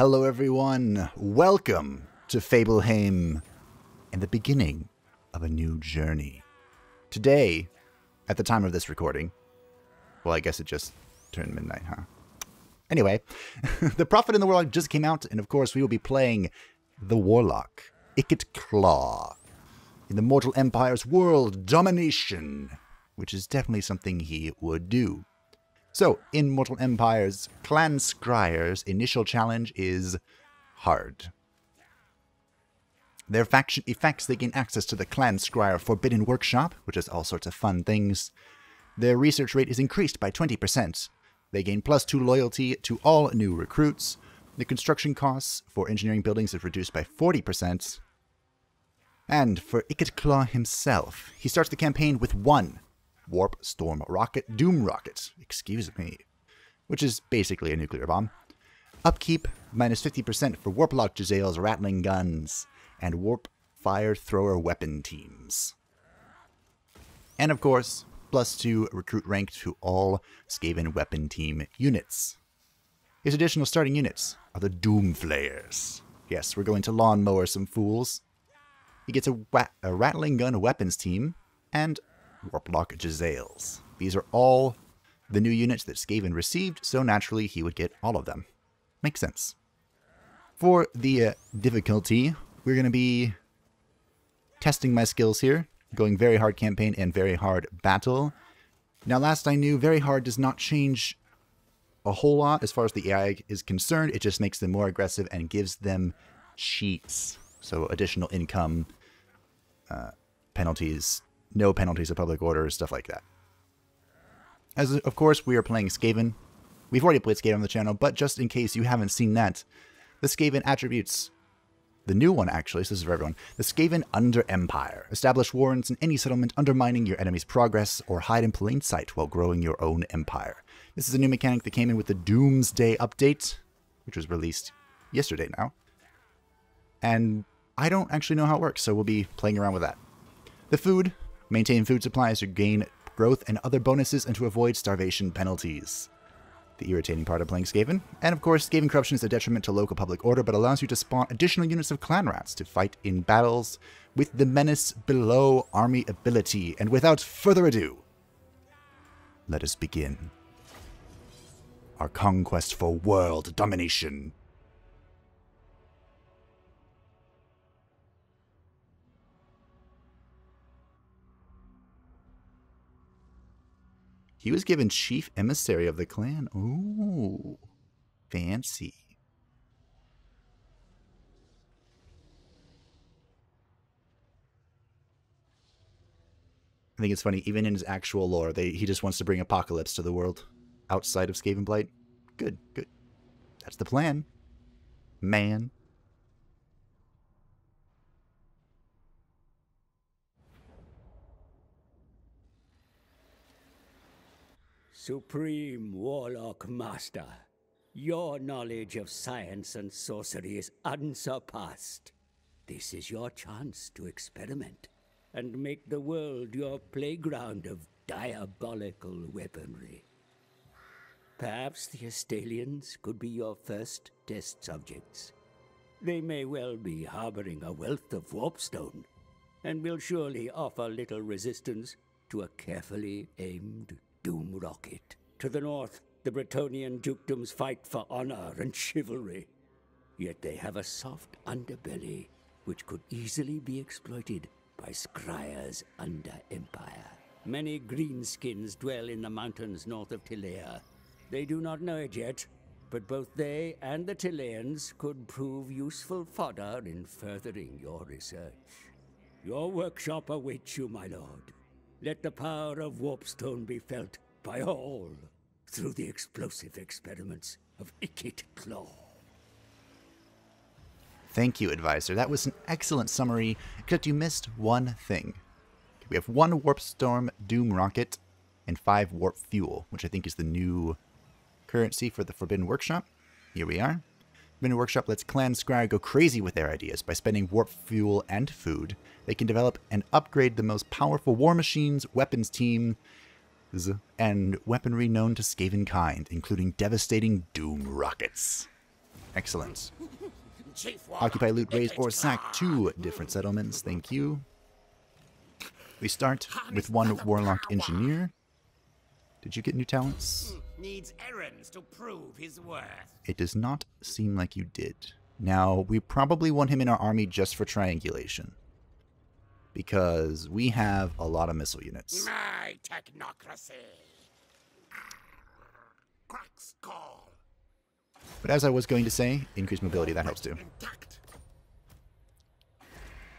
Hello everyone, welcome to Fabelheim and the beginning of a new journey. Today, at the time of this recording, well I guess it just turned midnight, huh? Anyway, The Prophet and the Warlock just came out, and of course we will be playing the Warlock, Ikit Claw, in the Mortal Empire's world domination, which is definitely something he would do. So, in Mortal Empires, Clan Skryre's initial challenge is hard. Their faction effects, they gain access to the Clan Skryre Forbidden Workshop, which has all sorts of fun things. Their research rate is increased by 20%. They gain +2 loyalty to all new recruits. The construction costs for engineering buildings is reduced by 40%. And for Ikit Claw himself, he starts the campaign with one Doom Rocket, which is basically a nuclear bomb. Upkeep, -50% for Warplock Jezzail's Rattling Guns and Warp Fire Thrower Weapon teams. And of course, +2 recruit rank to all Skaven weapon team units. His additional starting units are the Doom Flayers. Yes, we're going to lawnmower some fools. He gets a Rattling Gun weapons team and Warplock Jezzail's. These are all the new units that Skaven received, so naturally he would get all of them. Makes sense. For the difficulty, we're going to be testing my skills here, going very hard campaign and very hard battle. Now last I knew, very hard does not change a whole lot as far as the AI is concerned. It just makes them more aggressive and gives them cheats. So additional income, penalties, no penalties of public order, stuff like that. As of course, we are playing Skaven. We've already played Skaven on the channel, but just in case you haven't seen that, the Skaven attributes, the new one actually, so this is for everyone, the Skaven under Empire. Establish warrants in any settlement undermining your enemy's progress, or hide in plain sight while growing your own empire. This is a new mechanic that came in with the Doomsday update, which was released yesterday now. And I don't actually know how it works, so we'll be playing around with that. The food. Maintain food supplies to gain growth and other bonuses and to avoid starvation penalties. The irritating part of playing Skaven. And of course, Skaven corruption is a detriment to local public order, but allows you to spawn additional units of clan rats to fight in battles with the Menace Below army ability. And without further ado, let us begin our conquest for world domination. He was given Chief Emissary of the Clan. Ooh, fancy. I think it's funny, even in his actual lore, he just wants to bring apocalypse to the world outside of Skavenblight. Good, good. That's the plan, man. Supreme Warlock Master, your knowledge of science and sorcery is unsurpassed. This is your chance to experiment and make the world your playground of diabolical weaponry. Perhaps the Astalians could be your first test subjects. They may well be harboring a wealth of Warpstone and will surely offer little resistance to a carefully aimed Doom Rocket. To the north, the Bretonian dukedoms fight for honor and chivalry. Yet they have a soft underbelly, which could easily be exploited by Skryre's under-empire. Many greenskins dwell in the mountains north of Tilea. They do not know it yet, but both they and the Tileans could prove useful fodder in furthering your research. Your workshop awaits you, my lord. Let the power of Warpstone be felt by all through the explosive experiments of Ikit Claw. Thank you, Advisor. That was an excellent summary, except you missed one thing. We have one Warpstorm Doom Rocket and 5 Warp Fuel, which I think is the new currency for the Forbidden Workshop. Here we are. Forbidden Workshop lets Clan Skryre go crazy with their ideas by spending warp fuel and food. They can develop and upgrade the most powerful war machines, weapons teams, and weaponry known to Skaven kind, including devastating Doom Rockets. Excellent. Occupy, loot, raise, or sack 2 different settlements. Thank you. We start with 1 Warlock Engineer. Did you get new talents? Needs errands to prove his worth. It does not seem like you did. Now, we probably want him in our army just for triangulation, because we have a lot of missile units. My technocracy. Cracks call. But as I was going to say, increased mobility, that helps too.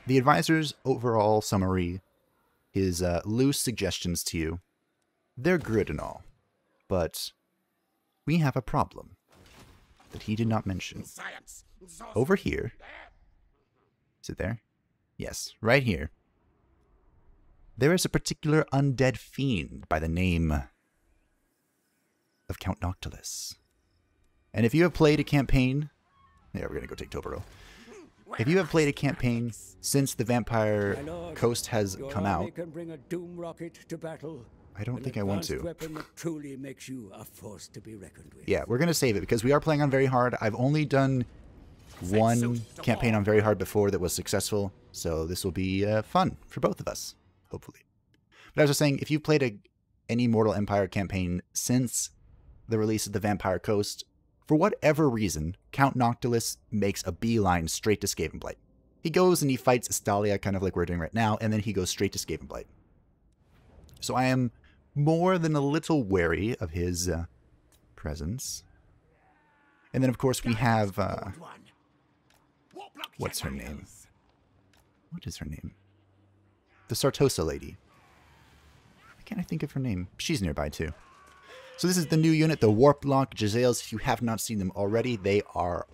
The advisor's overall summary, his loose suggestions to you, they're good and all, but we have a problem that he did not mention. Over here, is it there? Yes, right here. There is a particular undead fiend by the name of Count Noctilus. And if you have played a campaign... Yeah, we're going to go take Tobero. If you have played a campaign since the Vampire Coast has come out... Can bring a Doom Rocket to battle. I don't think I want to. Weapon that truly makes you a force to be reckoned with. Yeah, we're going to save it because we are playing on Very Hard. I've only done one campaign on Very Hard before that was successful, so this will be fun for both of us, hopefully. But I was just saying, if you've played any Mortal Empire campaign since the release of the Vampire Coast, for whatever reason, Count Noctilus makes a beeline straight to Skavenblight. He goes and he fights Estalia, kind of like we're doing right now, and then he goes straight to Skavenblight. So I am more than a little wary of his presence. And then, of course, we have... what's her name? What is her name? The Sartosa lady. Why can't I think of her name? She's nearby, too. So this is the new unit, the Warplock Jezzails. If you have not seen them already, they are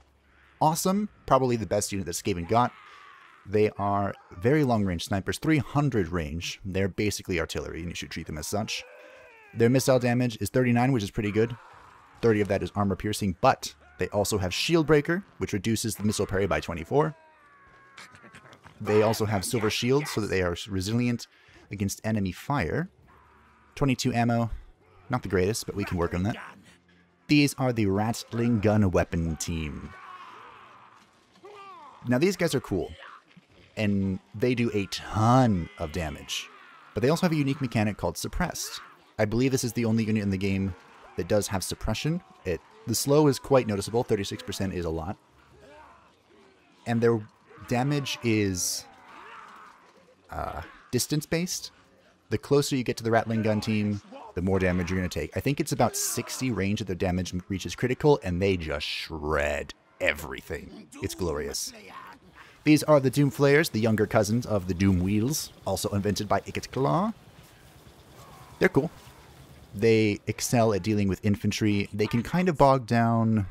awesome. Probably the best unit that Skaven got. They are very long-range snipers, 300 range. They're basically artillery, and you should treat them as such. Their missile damage is 39, which is pretty good. 30 of that is armor-piercing, but they also have Shield Breaker, which reduces the missile parry by 24. They also have Silver Shield, so that they are resilient against enemy fire. 22 ammo. Not the greatest, but we can work on that. These are the Rattling Gun weapon team. Now, these guys are cool, and they do a ton of damage. But they also have a unique mechanic called Suppressed. I believe this is the only unit in the game that does have suppression. The slow is quite noticeable. 36% is a lot. And their damage is distance-based. The closer you get to the Rattling Gun team, the more damage you're going to take. I think it's about 60 range of their damage reaches critical, and they just shred everything. It's glorious. These are the Doom Flayers, the younger cousins of the Doom Wheels, also invented by Ikit Claw. They're cool. They excel at dealing with infantry. They can kind of bog down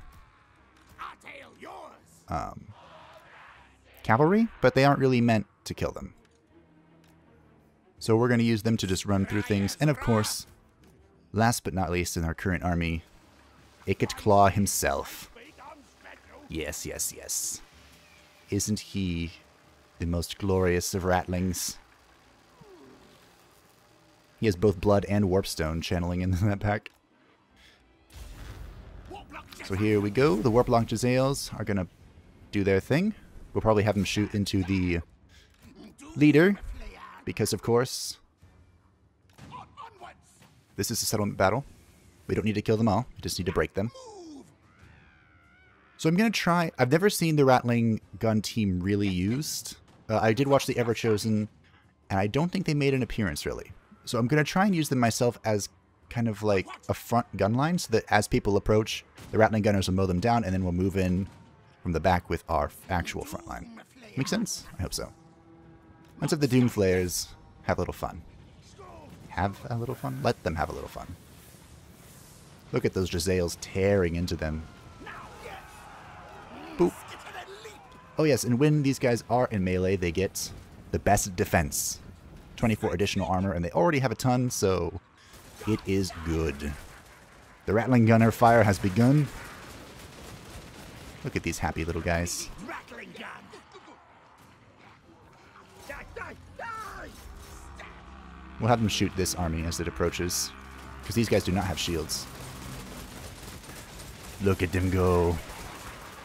cavalry, but they aren't really meant to kill them. So we're going to use them to just run through things. And of course, last but not least in our current army, Ikit Claw himself. Yes, yes, yes. Isn't he the most glorious of rattlings? He has both blood and Warpstone channeling in that pack. So here we go. The Warplock Jezzails are going to do their thing. We'll probably have them shoot into the leader, because of course... This is a settlement battle. We don't need to kill them all. We just need to break them. So I'm going to try... I've never seen the Rattling Gun team really used. I did watch the Ever Chosen, and I don't think they made an appearance, really. So I'm going to try and use them myself as kind of like a front gun line, so that as people approach, the Rattling Gunners will mow them down, and then we'll move in from the back with our actual front line. Make sense? I hope so. Let's have the Doom Flayers have a little fun. Have a little fun? Let them have a little fun. Look at those Jezzails tearing into them. Boop. Oh yes, and when these guys are in melee, they get the best defense. 24 additional armor, and they already have a ton, so it is good. The Rattling Gunner fire has begun. Look at these happy little guys. We'll have them shoot this army as it approaches, because these guys do not have shields. Look at them go.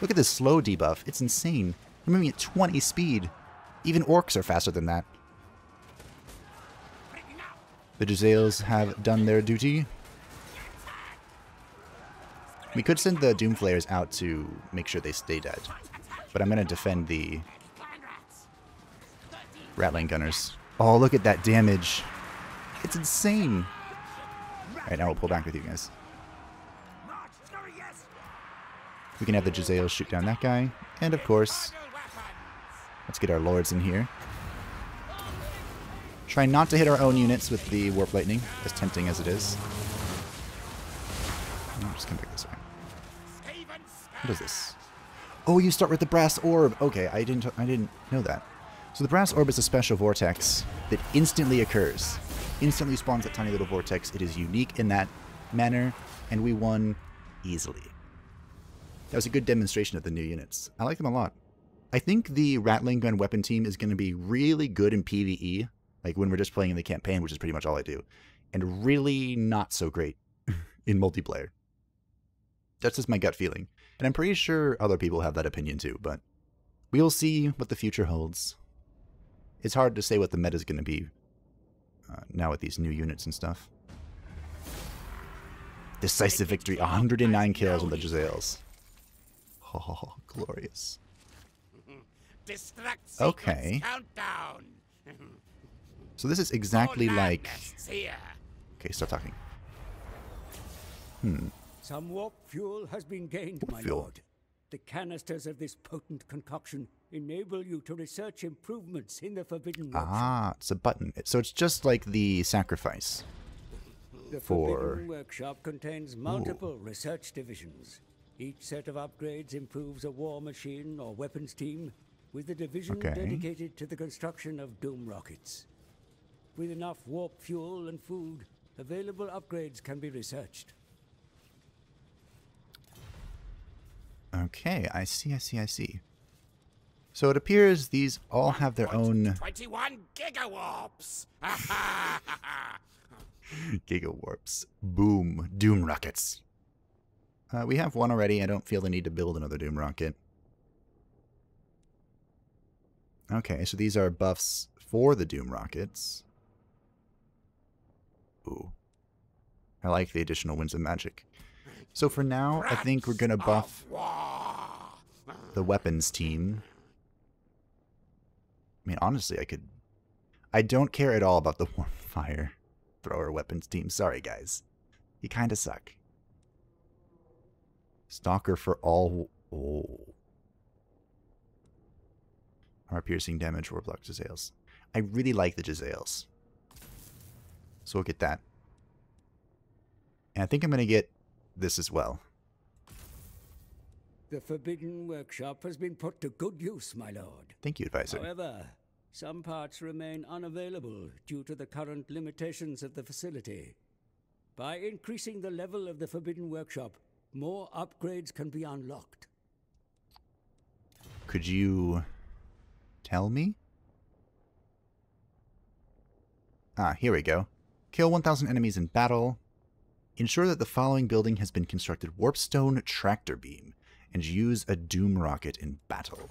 Look at this slow debuff. It's insane. I'm moving at 20 speed. Even orcs are faster than that. The Jezzails have done their duty. We could send the Doom Flayers out to make sure they stay dead, but I'm going to defend the Rattling Gunners. Oh, look at that damage. It's insane. All right, now we'll pull back with you guys. We can have the Jezzail shoot down that guy. And of course, let's get our lords in here. Try not to hit our own units with the Warp Lightning, as tempting as it is. I'm just going to pick this way. What is this? Oh, you start with the Brass Orb. Okay, I didn't know that. So the Brass Orb is a special vortex that instantly occurs. Instantly spawns that tiny little vortex. It is unique in that manner, and we won easily. That was a good demonstration of the new units. I like them a lot. I think the Rattling Gun weapon team is going to be really good in PvE, like when we're just playing in the campaign, which is pretty much all I do, and really not so great in multiplayer. That's just my gut feeling, and I'm pretty sure other people have that opinion too, but we'll see what the future holds. It's hard to say what the meta is going to be now with these new units and stuff. Decisive victory, 109 kills on the Jezzails. Oh, glorious. Okay. So this is exactly like... Okay, start talking. Some warp fuel has been gained, my lord. The canisters of this potent concoction enable you to research improvements in the Forbidden Workshop. Ah, it's a button. So it's just like the sacrifice. The Forbidden Workshop contains multiple research divisions. Each set of upgrades improves a war machine or weapons team, with a division dedicated to the construction of Doom Rockets. With enough warp fuel and food, available upgrades can be researched. Okay, I see, I see, I see. So it appears these all have their own... 21 gigawarps! Gigawarps. Boom. Doom Rockets. We have one already. I don't feel the need to build another Doom Rocket. Okay, so these are buffs for the Doom Rockets. Ooh. I like the additional winds of magic. So for now, I think we're going to buff the weapons team. I mean, honestly, I could... I don't care at all about the warm fire thrower weapons team. Sorry, guys. You kind of suck. Stalker for all... Oh. Our piercing damage, Warplock Jezzails. I really like the Jezzails. So we'll get that. And I think I'm going to get... this as well. The Forbidden Workshop has been put to good use, my lord. Thank you, advisor. However, some parts remain unavailable due to the current limitations of the facility. By increasing the level of the Forbidden Workshop, more upgrades can be unlocked. Could you tell me? Ah, here we go. Kill 1,000 enemies in battle. Ensure that the following building has been constructed: Warpstone Tractor Beam, and use a Doom Rocket in battle.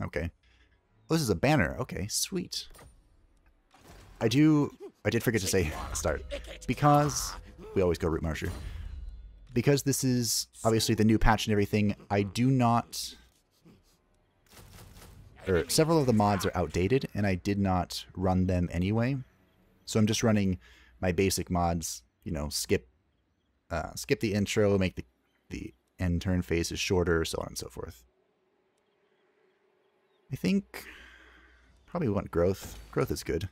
Okay. Oh, this is a banner. Okay, sweet. I did forget to say start. Because we always go Root Marsher. Because this is obviously the new patch and everything, I do not... several of the mods are outdated, and I did not run them anyway. So I'm just running my basic mods. You know, skip the intro, make the end turn phases shorter, so on and so forth. I think probably we want growth. Growth is good.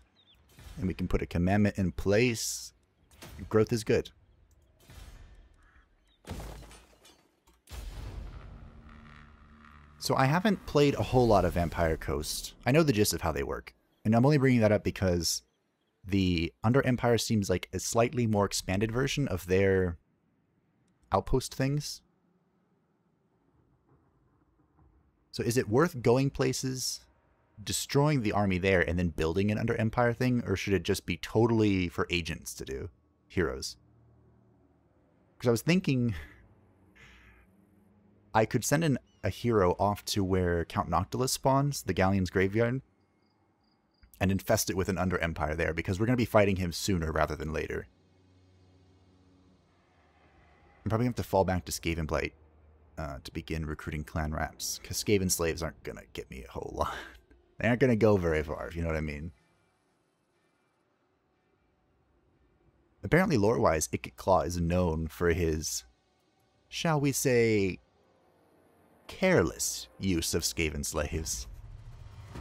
And we can put a commandment in place. Growth is good. So I haven't played a whole lot of Vampire Coast. I know the gist of how they work. And I'm only bringing that up because the Under Empire seems like a slightly more expanded version of their outpost things. So is it worth going places, destroying the army there, and then building an Under Empire thing? Or should it just be totally for agents to do? Heroes. Because I was thinking... I could send in a hero off to where Count Noctilus spawns, the Galleon's graveyard, and infest it with an Under Empire there, because we're going to be fighting him sooner rather than later. I'm probably going to have to fall back to Skavenblight to begin recruiting clan raps, because Skaven slaves aren't going to get me a whole lot. They aren't going to go very far, if you know what I mean. Apparently, lore-wise, Ikit Claw is known for his, shall we say, careless use of Skaven slaves.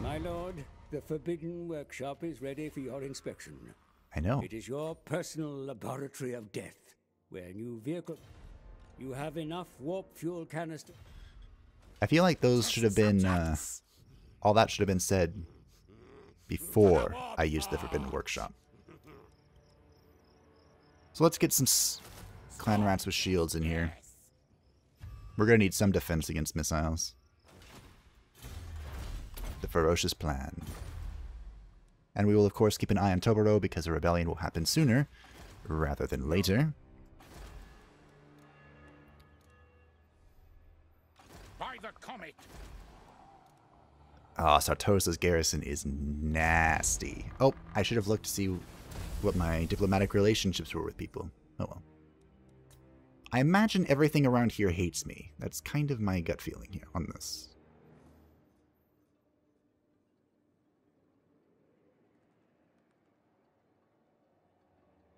My lord, the Forbidden Workshop is ready for your inspection. I know. It is your personal laboratory of death, where new vehicle... You have enough warp fuel canister... I feel like those should have been, all that should have been said before I used the Forbidden Workshop. So let's get some clan rats with shields in here. We're going to need some defense against missiles. The Ferocious Plan. And we will, of course, keep an eye on Toboro because a rebellion will happen sooner rather than later. By the comet! Ah, Sartosa's garrison is nasty. Oh, I should have looked to see what my diplomatic relationships were with people. Oh well. I imagine everything around here hates me. That's kind of my gut feeling here on this.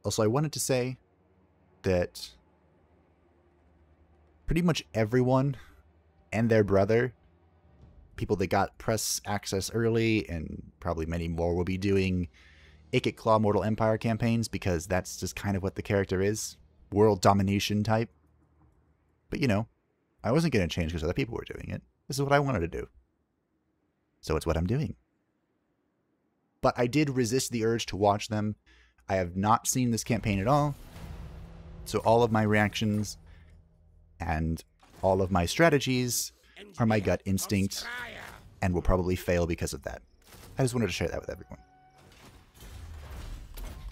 Also, I wanted to say that pretty much everyone and their brother, people that got press access early, and probably many more will be doing Ikit Claw Mortal Empire campaigns, because that's just kind of what the character is. World domination type. But you know, I wasn't going to change because other people were doing it. This is what I wanted to do. So it's what I'm doing. But I did resist the urge to watch them. I have not seen this campaign at all. So all of my reactions and all of my strategies are my gut instinct and will probably fail because of that. I just wanted to share that with everyone.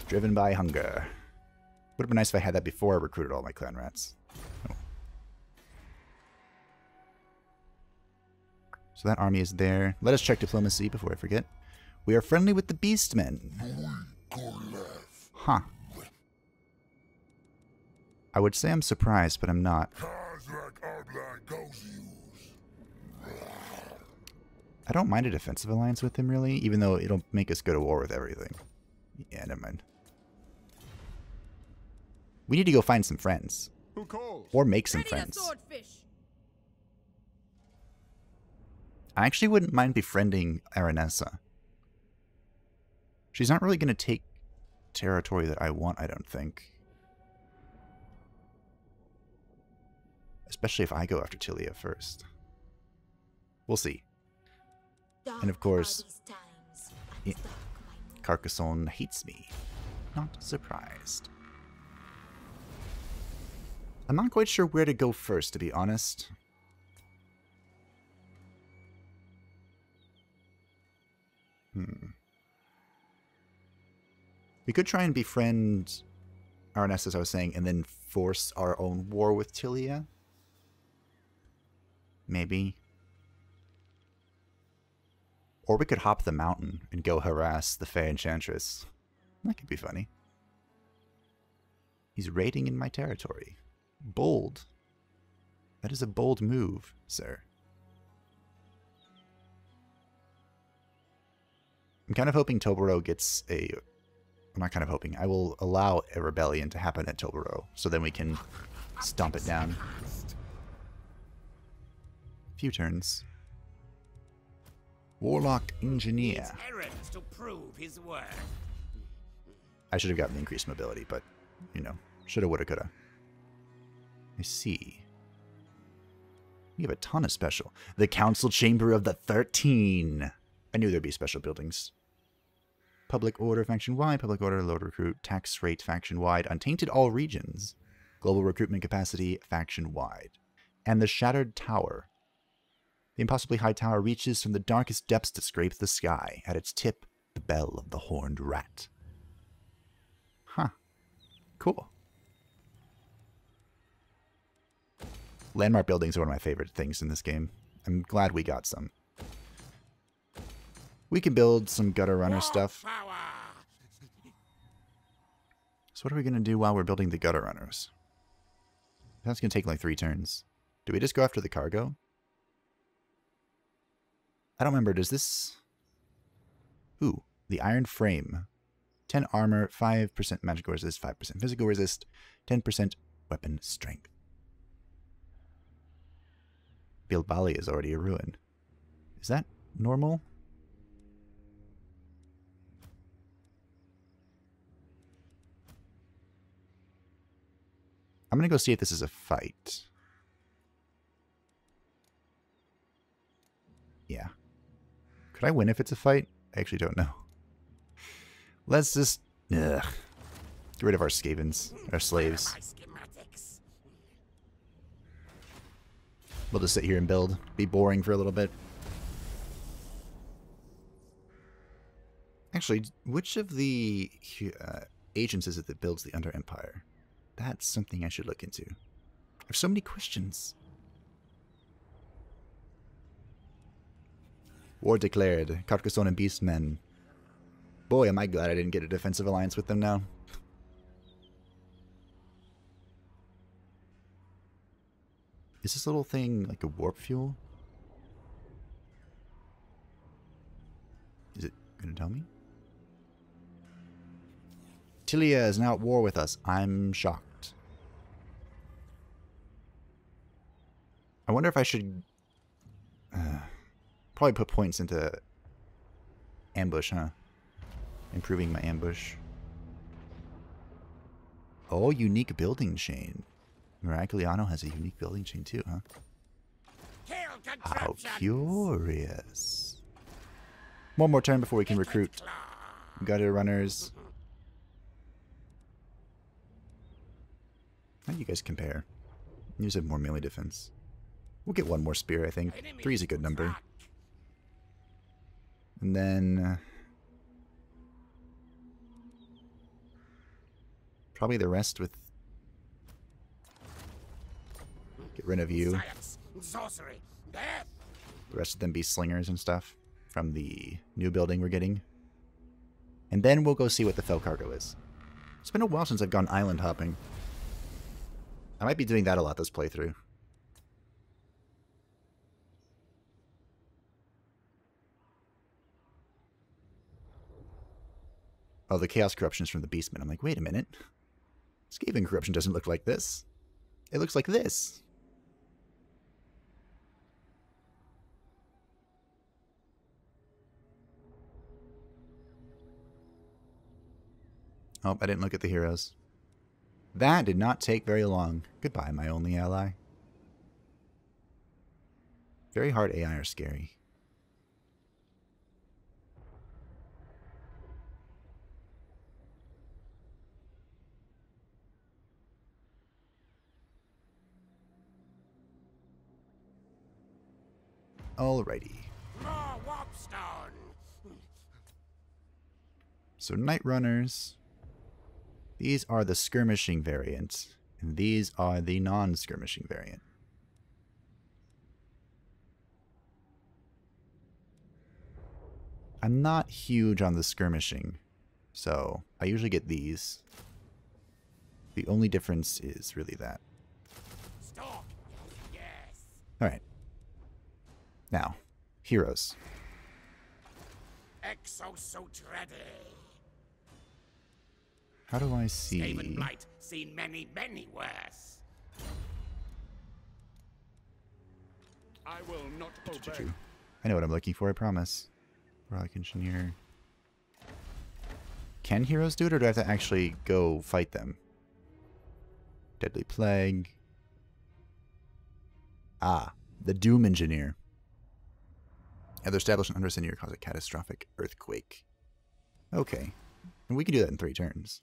Driven by hunger. Would have been nice if I had that before I recruited all my clan rats. Oh. So that army is there. Let us check diplomacy before I forget. We are friendly with the beastmen. Huh. I would say I'm surprised, but I'm not. I don't mind a defensive alliance with them, really, even though it'll make us go to war with everything. Yeah, never mind. We need to go find some friends. Who calls? Or make some friends. I actually wouldn't mind befriending Aranessa. She's not really going to take territory that I want, I don't think. Especially if I go after Tilea first. We'll see. And of course, yeah, Carcassonne hates me. Not surprised. I'm not quite sure where to go first, to be honest. We could try and befriend Aranessa, as I was saying, and then force our own war with Tilea. Maybe. Or we could hop the mountain and go harass the Fae Enchantress. That could be funny. He's raiding in my territory. Bold. That is a bold move, sir. I'm kind of hoping Toboro gets a... I'm not kind of hoping. I will allow a rebellion to happen at Toboro, so then we can stomp it down. A few turns. Warlock Engineer. I should have gotten increased mobility, but, you know, shoulda, woulda, coulda. I see. We have a ton of special. The Council Chamber of the 13. I knew there'd be special buildings. Public Order faction-wide, Public Order, Load Recruit, Tax Rate faction-wide, Untainted all regions, Global Recruitment Capacity faction-wide, and the Shattered Tower. The impossibly high tower reaches from the darkest depths to scrape the sky. At its tip, the bell of the horned rat. Huh. Cool. Landmark buildings are one of my favorite things in this game. I'm glad we got some. We can build some Gutter Runner stuff. So what are we going to do while we're building the Gutter Runners? That's going to take like 3 turns. Do we just go after the cargo? I don't remember. Does this... Ooh, the Iron Frame. 10 armor, 5% magical resist, 5% physical resist, 10% weapon strength. Bilbali is already a ruin. Is that normal? I'm going to go see if this is a fight. Yeah. Could I win if it's a fight? I actually don't know. Let's just get rid of our Skavens, our slaves. We'll just sit here and build. Be boring for a little bit. Actually, which of the agents is it that builds the Under Empire? That's something I should look into. I have so many questions. War declared. Carcassonne and Beastmen. Boy, am I glad I didn't get a defensive alliance with them now. Is this little thing like a warp fuel? Is it going to tell me? Tilea is now at war with us. I'm shocked. I wonder if I should... probably put points into ambush, huh? Improving my ambush. Oh, unique building chain. Miragliano has a unique building chain too, huh? How curious. One more turn before we can recruit Gutter Runners. How do you guys compare? You just have more melee defense. We'll get one more spear, I think. 3 is a good number. And then... probably the rest with... get rid of you. The rest of them be slingers and stuff from the new building we're getting. And then we'll go see what the fell cargo is. It's been a while since I've gone island hopping. I might be doing that a lot this playthrough. Oh, the Chaos Corruption is from the Beastmen. I'm like, wait a minute. Skaven Corruption doesn't look like this. It looks like this. Oh, I didn't look at the heroes. That did not take very long. Goodbye, my only ally. Very hard AI are scary. Alrighty. More Warpstone. So Night Runners. These are the skirmishing variants, and these are the non-skirmishing variant. I'm not huge on the skirmishing, so I usually get these. The only difference is really that. Stop. Yes. Alright. Now, heroes. Exosuit ready. How do I see? Skavenblight, seen many, many worse. I will not obey. I know what I'm looking for, I promise. Warlock Engineer. Can heroes do it, or do I have to actually go fight them? Deadly Plague. Ah, the Doom Engineer. Either establish an understanding or cause a catastrophic earthquake. Okay. And we can do that in 3 turns.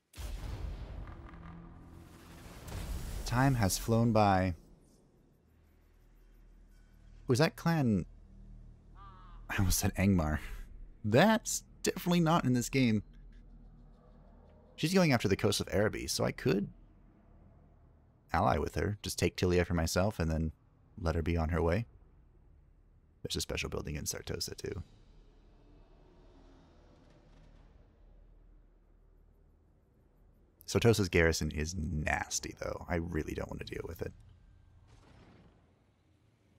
Time has flown by. Was that clan... I almost said Angmar. That's definitely not in this game. She's going after the coast of Araby, so I could... ally with her. Just take Tilea for myself and then... let her be on her way. There's a special building in Sartosa, too. Sartosa's garrison is nasty, though. I really don't want to deal with it.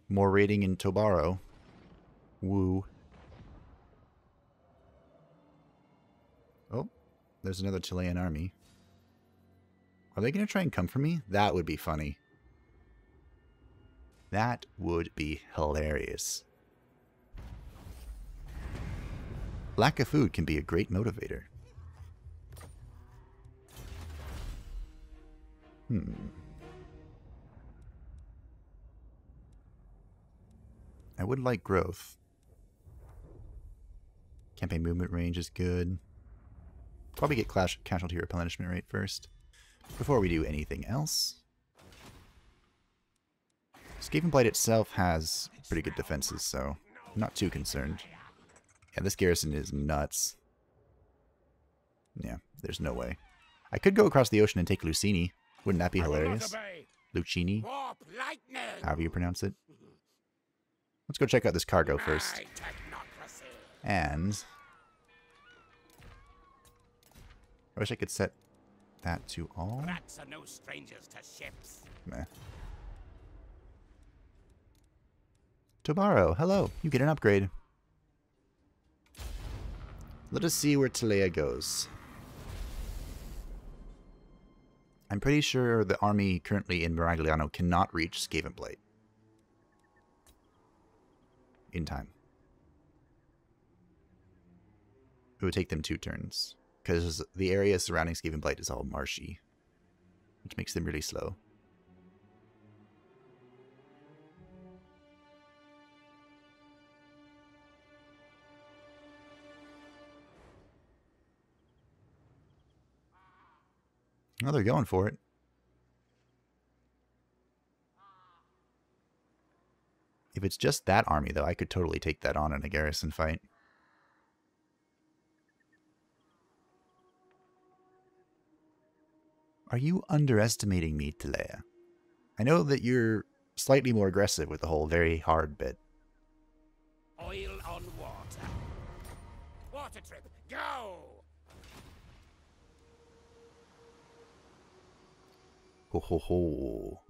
More raiding in Tobaro. Woo. Oh, there's another Chilean army. Are they going to try and come for me? That would be funny. That would be hilarious. Lack of food can be a great motivator. I would like growth. Campaign movement range is good. Probably get casualty replenishment rate first, before we do anything else. Skavenblight itself has pretty good defenses, so I'm not too concerned. Yeah, this garrison is nuts. Yeah, there's no way. I could go across the ocean and take Luccini. Wouldn't that be hilarious? Luccini? However you pronounce it. Let's go check out this cargo first. And I wish I could set that to all. Rats are no strangers to ships. Meh. Tobaro, hello. You get an upgrade. Let us see where Tilea goes. I'm pretty sure the army currently in Miragliano cannot reach Skavenblight in time. It would take them 2 turns, because the area surrounding Skavenblight is all marshy, which makes them really slow. Oh, they're going for it. If it's just that army, though, I could totally take that on in a garrison fight. Are you underestimating me, Tilea? I know that you're slightly more aggressive with the whole very hard bit. Oil on water. Water trip, go! Ho ho ho.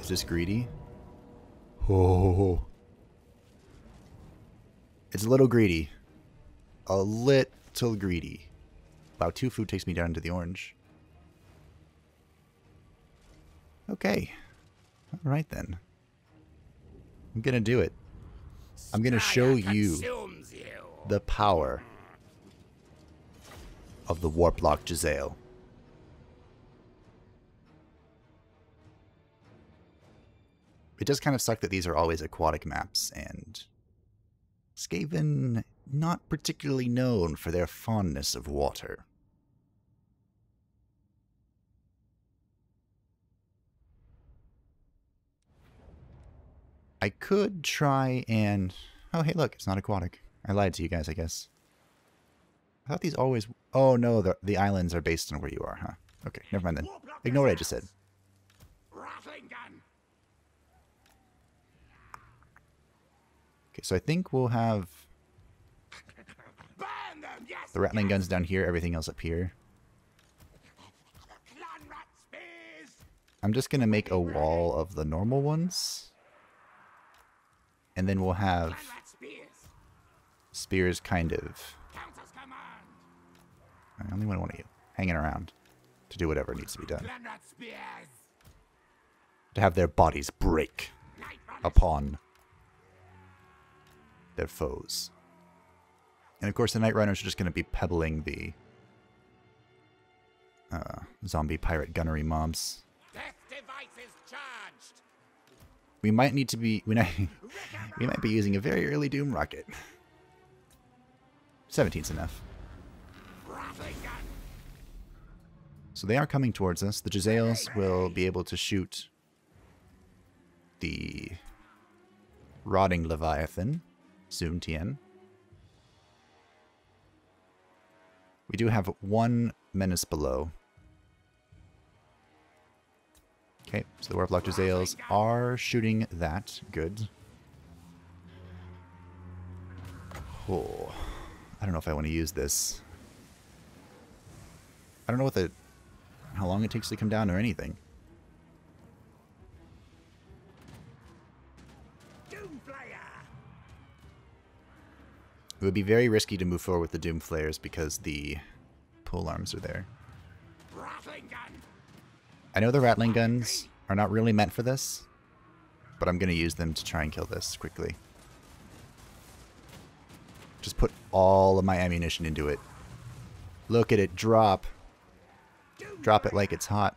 Is this greedy? Ho. It's a little greedy. A little greedy. Wow, 2 food takes me down to the orange. Okay. Alright then. I'm gonna do it. I'm gonna show you the power of the Warplock Jezzail. It does kind of suck that these are always aquatic maps, and Skaven not particularly known for their fondness of water. I could try and... oh hey look, it's not aquatic. I lied to you guys, I guess. I thought these always... oh no, the islands are based on where you are, huh? Okay, never mind then. Ignore what I just said. Rattling Gun. Okay, so I think we'll have the Rattling Guns down here, everything else up here. I'm just going to make a wall of the normal ones. And then we'll have spears kind of... I only want one of you hanging around to do whatever needs to be done. To have their bodies break upon their foes. And of course the Night Runners are just going to be pebbling the zombie pirate gunnery mobs. Death devices charged. We might need to be... we might be using a very early Doom Rocket. 17's enough. So they are coming towards us. The Jezzails will be able to shoot the rotting Leviathan, Zoom TM. We do have 1 Menace Below, Okay, so the Warplock Jezzails are shooting that. Good. Oh, I don't know if I want to use this. I don't know what the... how long it takes to come down or anything. It would be very risky to move forward with the Doom Flayers because the pole arms are there. I know the Rattling Guns are not really meant for this, but I'm going to use them to try and kill this quickly. Just put all of my ammunition into it. Look at it drop. Drop it like it's hot.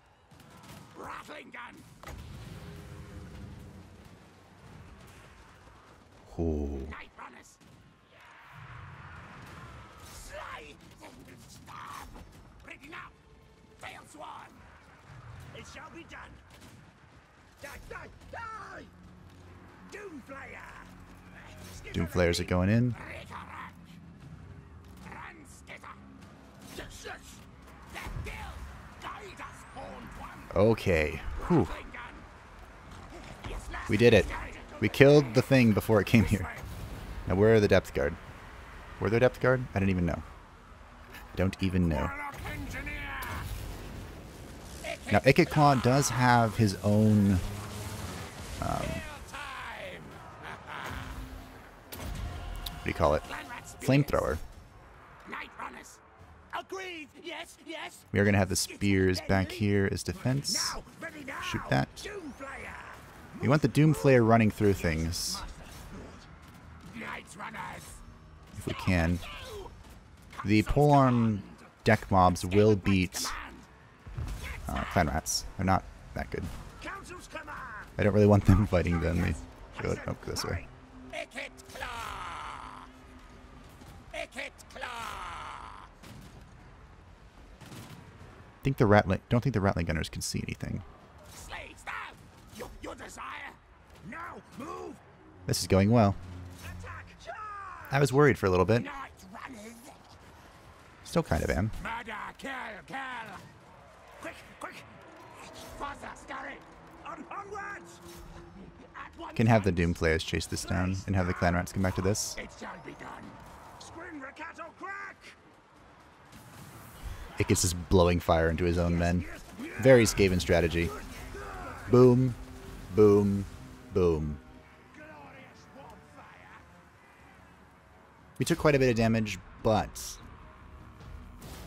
Oh. Shall be done. Doom Flayers are going in. Okay. Whew. We did it. We killed the thing before it came here. Now where are the depth guard? Were there depth guard? I don't even know. I don't even know. Now, Ikit Claw does have his own what do you call it? Flamethrower. We are going to have the spears back here as defense. Shoot that. We want the Doomflare running through things. If we can. The polearm deck mobs will beat... Clan rats. They're not that good. I don't really want them fighting them. They go this way. Think the rattling. Don't think the rattling gunners can see anything. This is going well. I was worried for a little bit. Still kind of am. Can have the Doom Flayers chase this down and have the Clan Rats come back to this. It gets just blowing fire into his own men. Very Skaven strategy. Boom, boom, boom. We took quite a bit of damage, but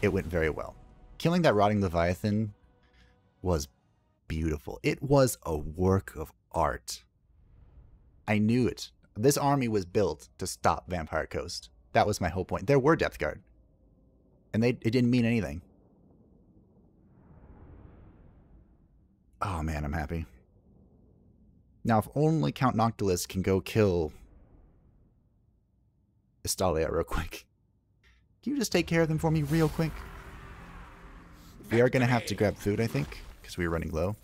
it went very well. Killing that Rotting Leviathan was beautiful. It was a work of art. I knew it. This army was built to stop Vampire Coast. That was my whole point. There were depth guard. And it didn't mean anything. Oh man, I'm happy. Now if only Count Noctilus can go kill Istalea real quick. Can you just take care of them for me real quick? We are going to have to grab food, I think, because we were running low.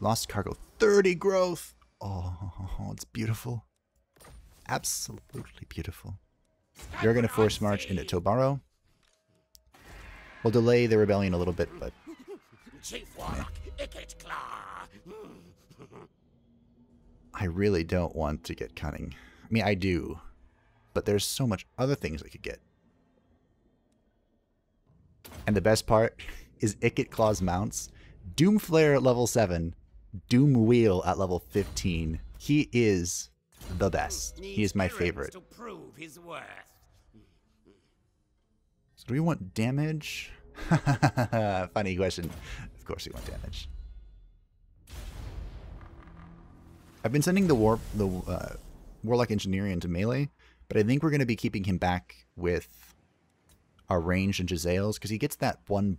Lost cargo. 30 growth! Oh, it's beautiful. Absolutely beautiful. You're going to force march into Tobaro. We'll delay the rebellion a little bit, but... I really don't want to get cunning. I mean, I do. But there's so much other things I could get. And the best part is Ikit Claw's mounts. Doomflare at level 7. Doom Wheel at level 15. He is the best. He is my favorite. So do we want damage? Funny question. Of course we want damage. I've been sending the Warlock Engineer into melee, but I think we're going to be keeping him back with... our ranged and Jezzails, because he gets that one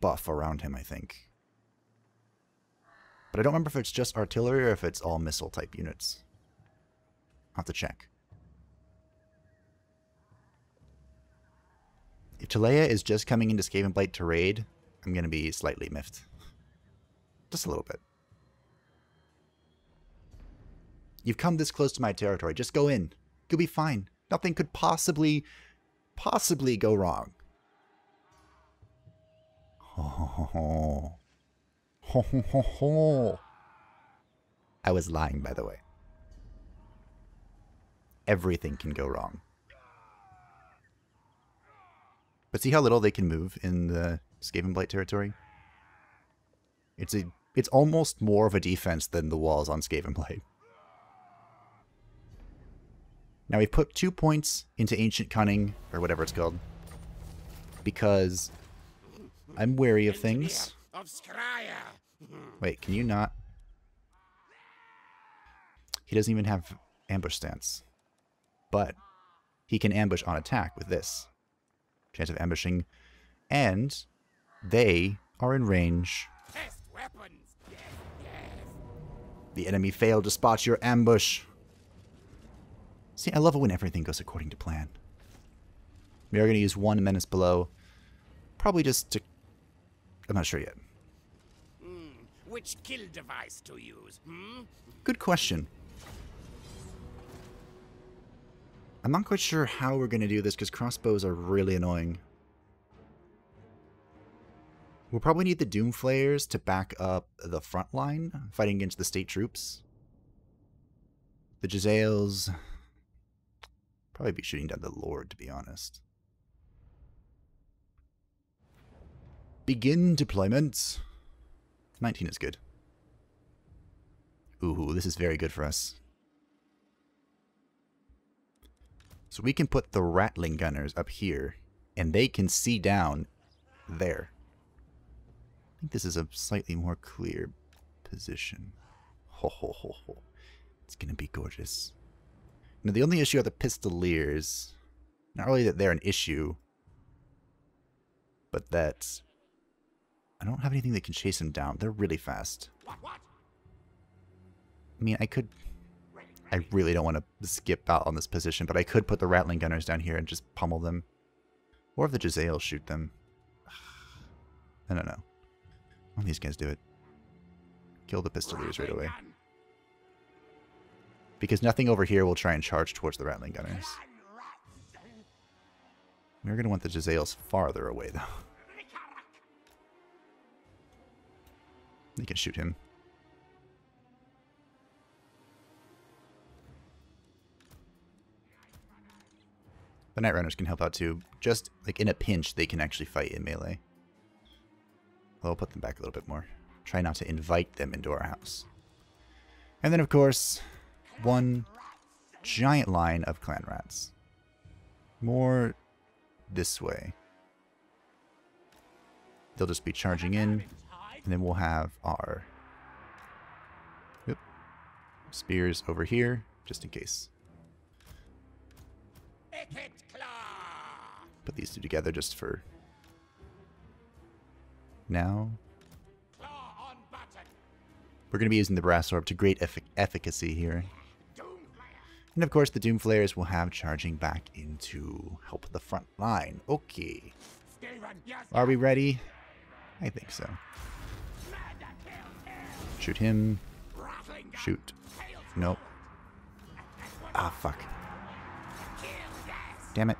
buff around him, I think. But I don't remember if it's just artillery or if it's all missile-type units. I'll have to check. If Tilea is just coming into Skavenblight to raid, I'm going to be slightly miffed. Just a little bit. You've come this close to my territory. Just go in. You'll be fine. Nothing could possibly... go wrong. Ho ho ho ho. Ho ho ho ho. I was lying, by the way. Everything can go wrong. But see how little they can move in the Skavenblight territory? It's almost more of a defense than the walls on Skavenblight. Now we've put 2 points into Ancient Cunning, or whatever it's called, because I'm wary of things. Wait, can you not? He doesn't even have ambush stance, but he can ambush on attack with this. Chance of ambushing, and they are in range. Test weapons. Yes, yes. The enemy failed to spot your ambush. See, I love it when everything goes according to plan. We are going to use one Menace Below. Probably just to... I'm not sure yet. Which kill device to use, Good question. I'm not quite sure how we're going to do this because crossbows are really annoying. We'll probably need the Doom Flayers to back up the front line, fighting against the state troops. The Jezzails... Probably be shooting down the Lord, to be honest. Begin deployments. 19 is good. Ooh, this is very good for us. So we can put the Rattling Gunners up here, and they can see down there. I think this is a slightly more clear position. Ho ho ho ho. It's gonna be gorgeous. Now, the only issue are the Pistoliers. Not really that they're an issue, but that I don't have anything that can chase them down. They're really fast. I mean, I could... I really don't want to skip out on this position, but I could put the Rattling Gunners down here and just pummel them. Or if the Jezzail shoot them. I don't know. Why don't these guys do it? Kill the Pistoliers right away. Because nothing over here will try and charge towards the Rattling Gunners. We're going to want the Jezzails farther away, though. They can shoot him. The Night Runners can help out, too. Just, like, in a pinch, they can actually fight in melee. I'll put them back a little bit more. Try not to invite them into our house. And then, of course... one giant line of clan rats. More this way. They'll just be charging in, and then we'll have our spears over here, just in case. Put these two together just for now. We're going to be using the Brass Orb to great efficacy here. And of course, the Doom Flayers will have charging back in to help the front line. Okay. Are we ready? I think so. Shoot him. Shoot. Nope. Ah, fuck. Damn it.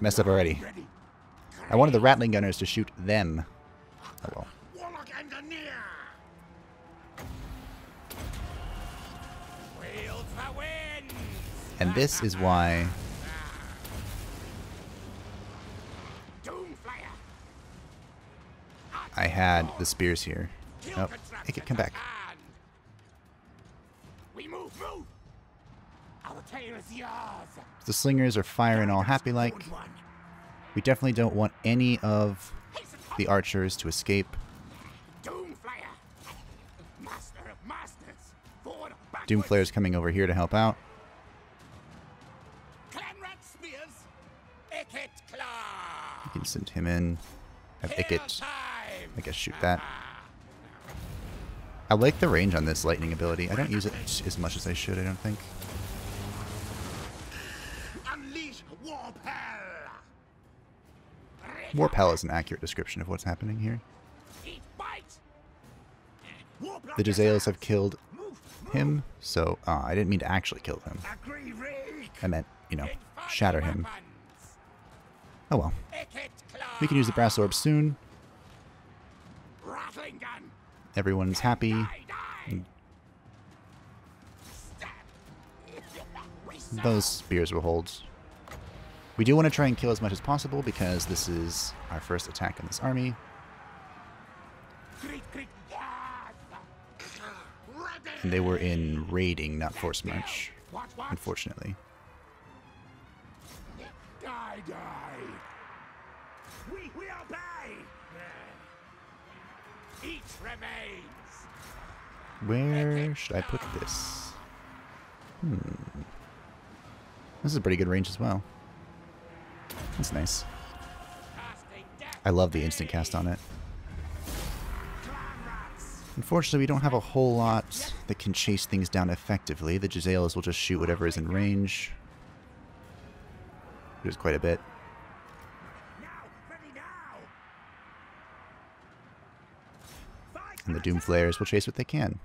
Messed up already. I wanted the Rattling Gunners to shoot them. Oh well. Warlock Engineer! And this is why I had the spears here. Nope. Ikit, come back. The slingers are firing all happy like. We definitely don't want any of the archers to escape. Doomflare's coming over here to help out. You can send him in. Have Ikit, I guess, shoot that. I like the range on this lightning ability. I don't use it as much as I should, I don't think. Warp Hell is an accurate description of what's happening here. The Jezzails have killed him, so I didn't mean to actually kill him. I meant, you know, shatter him. Oh well. We can use the Brass Orb soon. Rattling Gun. Everyone's happy. Those spears will hold. We do want to try and kill as much as possible because this is our first attack on this army. And they were in raiding, not force march, unfortunately. We obey. Each remains. Where should I put this? This is a pretty good range as well. That's nice. I love the instant cast on it. Unfortunately, we don't have a whole lot that can chase things down effectively. The Jezzails will just shoot whatever is in range. There's quite a bit. And the Doom Flayers will chase what they can.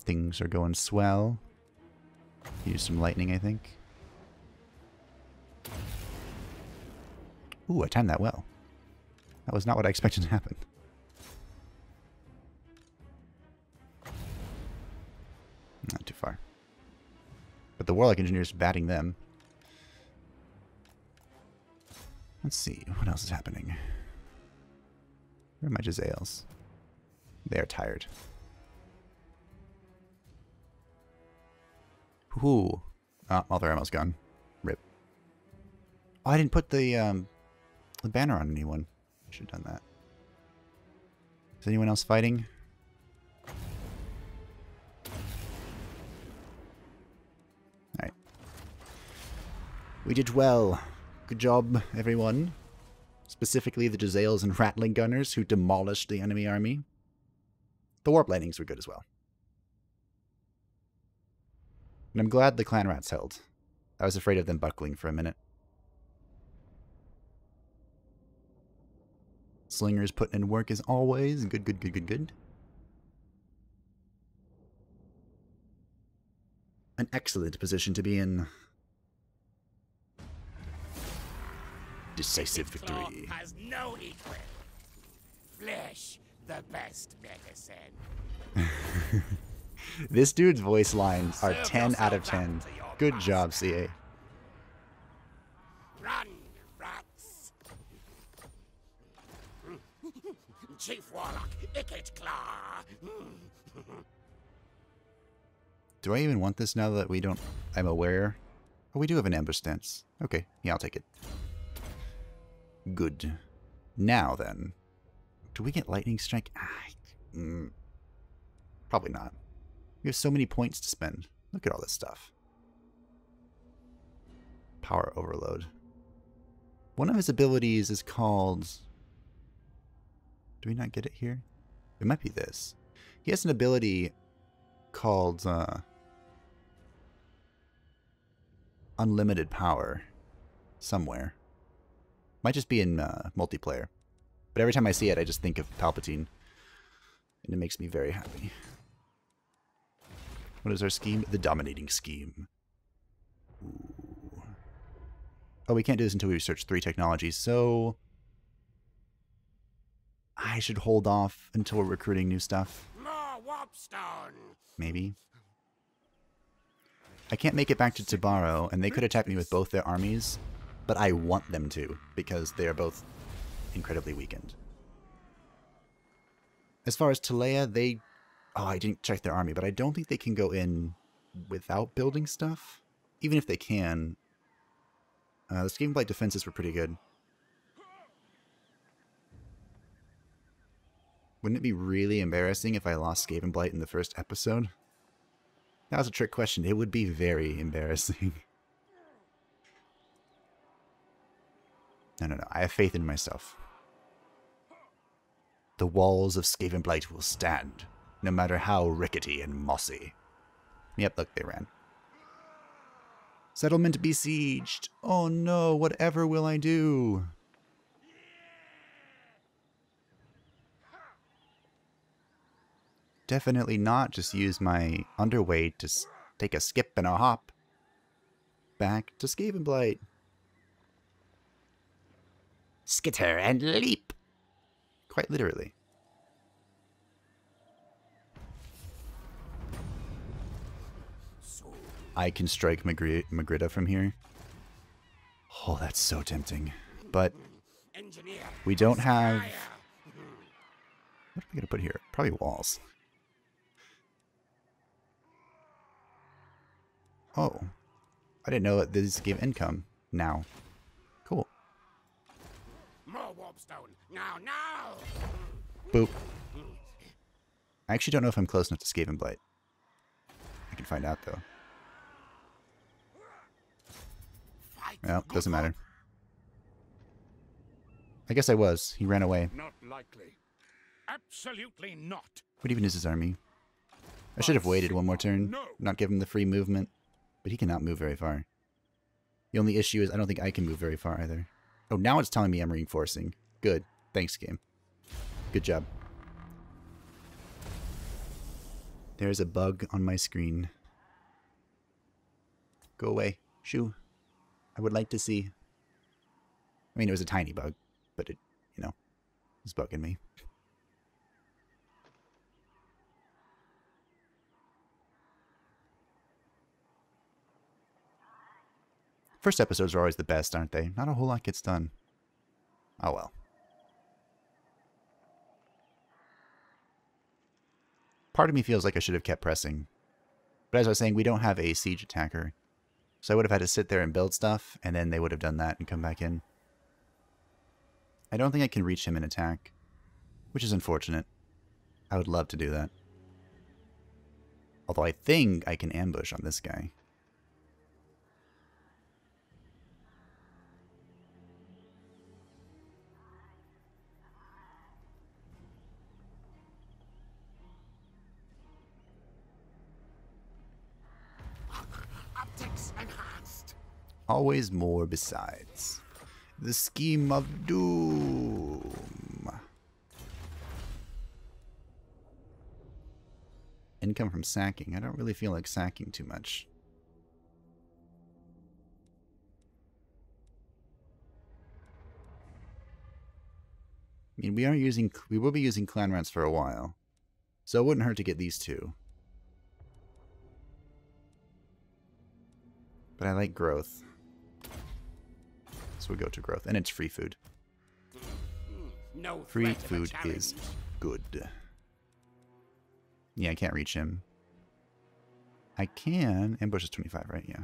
Things are going swell. Use some lightning, I think. Ooh, I timed that well. That was not what I expected to happen. Not too far. But the Warlock Engineer's batting them. Let's see, what else is happening? Where are my Jezzails? They are tired. Ooh. Ah, all their ammo's gone. Rip. Oh, I didn't put the banner on anyone. I should have done that. Is anyone else fighting? Alright. We did well. Good job, everyone. Specifically the Jezzails and Rattling Gunners who demolished the enemy army. The Warp Lightnings were good as well. And I'm glad the clan rats held. I was afraid of them buckling for a minute. Slingers putting in work as always. Good. An excellent position to be in. Decisive victory. Has no equal. Flesh, the best medicine. This dude's voice lines are 10 out of 10. Good job, CA. Run, rats. Chief Warlock, Ikit Claw. Do I even want this now that we don't... I'm aware. Oh, we do have an ambush stance. Okay, yeah, I'll take it. Good. Now then. Do we get lightning strike? Probably not. We have so many points to spend. Look at all this stuff. Power overload. One of his abilities is called... Do we not get it here? It might be this. He has an ability called Unlimited Power somewhere. Might just be in multiplayer. But every time I see it, I just think of Palpatine. And it makes me very happy. What is our scheme? The dominating scheme. Ooh. Oh, we can't do this until we research 3 technologies, so... I should hold off until we're recruiting new stuff. More Warpstone. Maybe. I can't make it back to Tabaro, and they could attack me with both their armies, but I want them to, because they are both incredibly weakened. As far as Tilea, they... Oh, I didn't check their army, but I don't think they can go in without building stuff. Even if they can. The Skavenblight defenses were pretty good. Wouldn't it be really embarrassing if I lost Skavenblight in the first episode? That was a trick question. It would be very embarrassing. No. I have faith in myself. The walls of Skavenblight will stand. No matter how rickety and mossy. Yep, look, they ran. Settlement besieged. Oh no, whatever will I do? Definitely not just use my underweight to take a skip and a hop. Back to Skavenblight. skitter, and leap. Quite literally. I can strike Magritta from here. Oh, that's so tempting. But we don't have... What are we going to put here? Probably walls. Oh. I didn't know that these gave income now. Cool. More Warpstone. Now, now! Boop. I actually don't know if I'm close enough to Skavenblight. I can find out, though. No, doesn't matter. I guess I was. He ran away. Not likely. Absolutely not. What even is his army? I should have waited one more turn. No. Not give him the free movement. But he cannot move very far. The only issue is I don't think I can move very far either. Oh, now it's telling me I'm reinforcing. Good. Thanks, game. Good job. There's a bug on my screen. Go away. Shoo. I would like to see... I mean, it was a tiny bug, but it, you know, was bugging me. First episodes are always the best, aren't they? Not a whole lot gets done. Oh well. Part of me feels like I should have kept pressing. But as I was saying, we don't have a siege attacker. So I would have had to sit there and build stuff, and then they would have done that and come back in. I don't think I can reach him in attack, which is unfortunate. I would love to do that. Although I think I can ambush on this guy. Always more besides. The Scheme of Doom. Income from sacking. I don't really feel like sacking too much. I mean, we will be using clan rents for a while. So it wouldn't hurt to get these two. But I like growth. So we go to growth, and it's free food. No free food is good. Yeah, I can't reach him. I can. Ambush is 25, right? Yeah.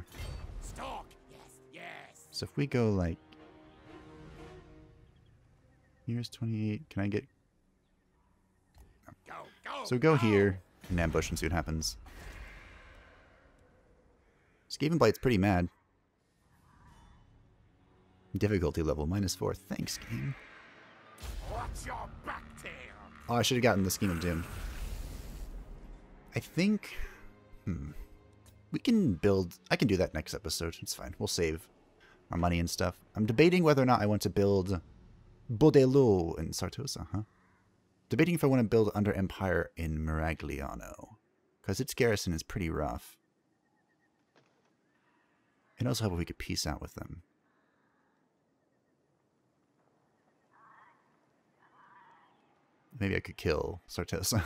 Stalk. Yes, yes. So if we go like here's 28, can I get? No. Go, so we go here and ambush and see what happens. Skavenblight's pretty mad. Difficulty level, -4. Thanks, game. What's your back tail? Oh, I should have gotten the Scheme of Doom. I think... We can build... I can do that next episode. It's fine. We'll save our money and stuff. I'm debating whether or not I want to build Bodelo in Sartosa, huh? Debating if I want to build Under Empire in Miragliano. Because its garrison is pretty rough. And also how we could peace out with them. Maybe I could kill Sartosa.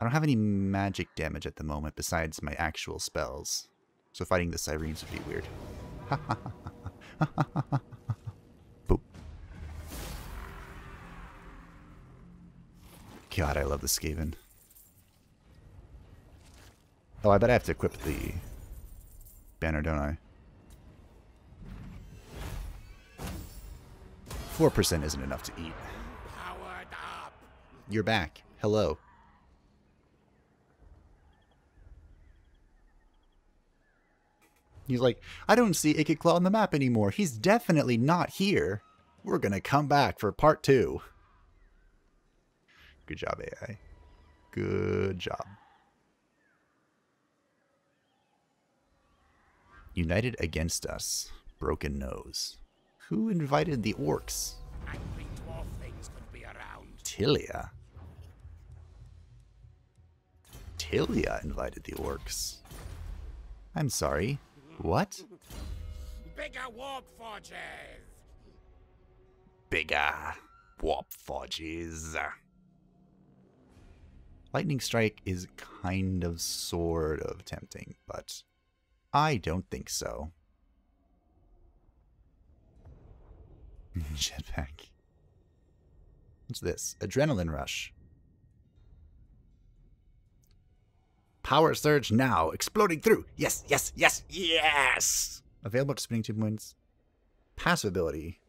I don't have any magic damage at the moment besides my actual spells. So fighting the Sirenes would be weird. Boop. God, I love the Skaven. Oh, I bet I have to equip the banner, don't I? 4% isn't enough to eat. Powered up. You're back. Hello. He's like, I don't see Ikit Claw on the map anymore. He's definitely not here. We're going to come back for part 2. Good job, AI. Good job. United against us. Broken nose. Who invited the orcs? Angry dwarf things could be around. Tilea. Tilea invited the orcs. I'm sorry. What? bigger warp forges. Bigger warp forges. Lightning Strike is kind of sort of tempting, but I don't think so. Jetpack. What's this? Adrenaline Rush. Power Surge now. Exploding through. Yes, yes, yes, yes! Available to spinning 2 points. Passive ability.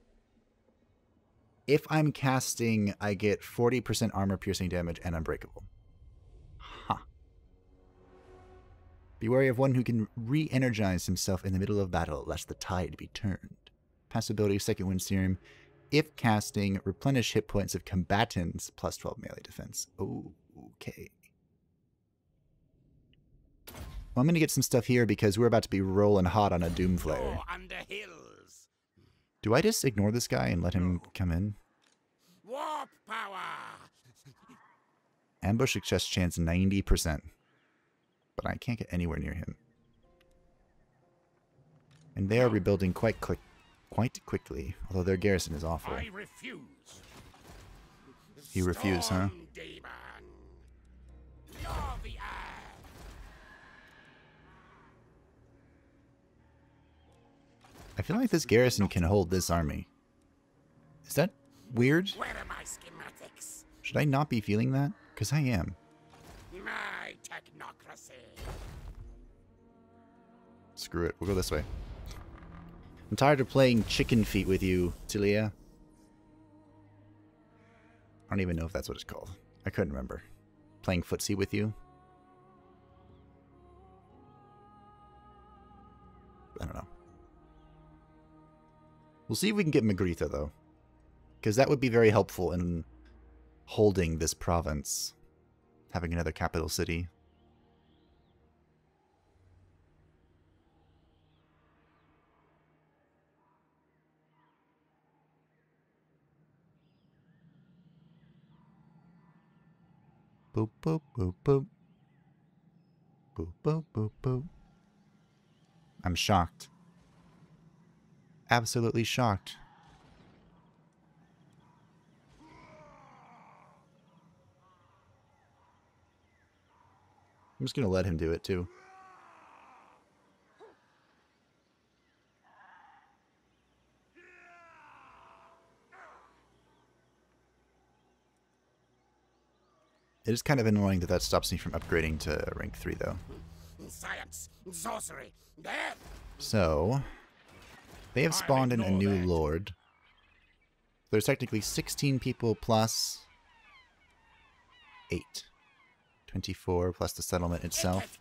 If I'm casting, I get 40% armor piercing damage and unbreakable. Huh. Be wary of one who can re-energize himself in the middle of battle, lest the tide be turned. Passive ability, Second Wind Serum. If casting, replenish hit points of combatants plus 12 melee defense. Oh, okay. Well, I'm going to get some stuff here because we're about to be rolling hot on a Doomflare. Do I just ignore this guy and let him come in? Warp power. Ambush success chance 90%. But I can't get anywhere near him. And they are rebuilding quite quickly, although their garrison is awful. I refuse. You refuse, huh? Demon. You're the I feel like this garrison can hold this army. Is that weird? Where are my schematics? Should I not be feeling that? Because I am. My technocracy. Screw it. We'll go this way. I'm tired of playing chicken feet with you, Tilea. I don't even know if that's what it's called. I couldn't remember. Playing footsie with you? I don't know. We'll see if we can get Magritha, though. Because that would be very helpful in holding this province. Having another capital city. Boop, boop, boop, boop. Boop, boop, boop, boop. I'm shocked. Absolutely shocked. I'm just gonna let him do it too. It is kind of annoying that that stops me from upgrading to rank 3 though. Science, sorcery, death. So they have spawned in a new lord. There's technically 16 people plus 8. 24 plus the settlement itself.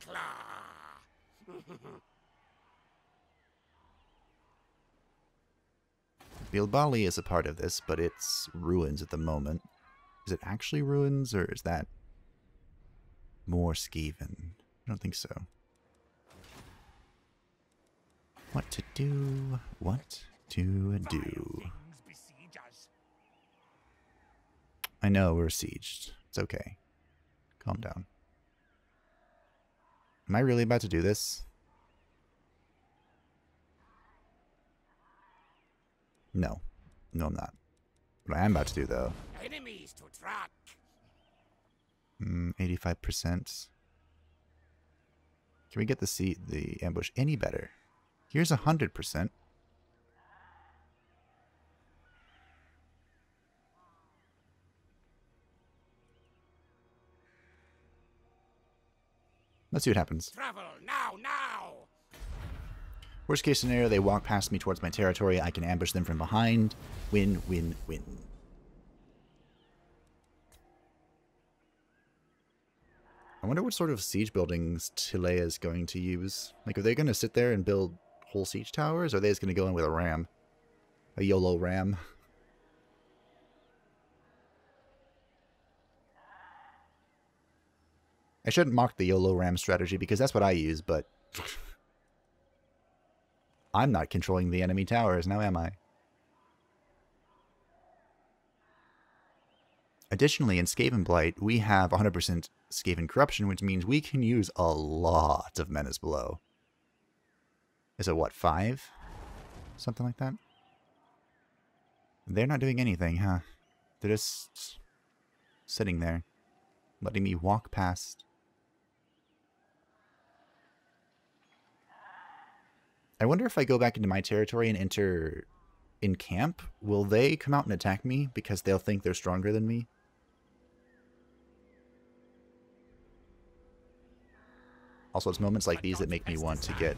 Bilbali is a part of this, but it's ruins at the moment. Is it actually ruins, or is that more Skaven? I don't think so. What to do? What to do? I know we're sieged. It's okay. Calm down. Am I really about to do this? No. No, I'm not. What I am about to do, though. Enemies to track. 85%. Can we get the ambush any better? Here's 100%. Let's see what happens. Travel now, now. Worst case scenario, they walk past me towards my territory. I can ambush them from behind. Win, win, win. I wonder what sort of siege buildings Tilea is going to use. Like, are they going to sit there and build whole siege towers, or are they just going to go in with a ram? A YOLO ram. I shouldn't mock the YOLO ram strategy because that's what I use, but I'm not controlling the enemy towers, now am I? Additionally, in Skavenblight, we have 100% Skaven Corruption, which means we can use a lot of Menace Below. Is it what, 5? something like that. They're not doing anything, huh? They're just sitting there, letting me walk past. I wonder if I go back into my territory and enter in camp, will they come out and attack me because they'll think they're stronger than me? Also, it's moments like these that make me want to get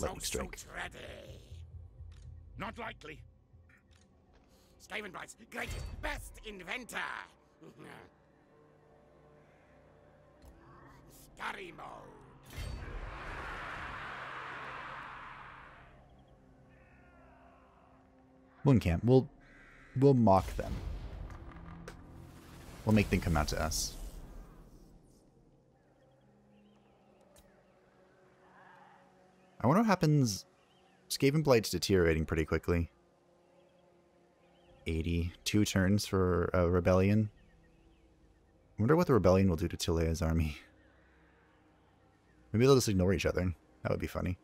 Lightning Strike. Not likely. Skavenblight's greatest, best inventor. Scurry mode. Moon camp. We'll mock them. We'll make them come out to us. I wonder what happens. Skavenblight's deteriorating pretty quickly. 80. 2 turns for a rebellion. I wonder what the rebellion will do to Tilea's army. Maybe they'll just ignore each other. That would be funny.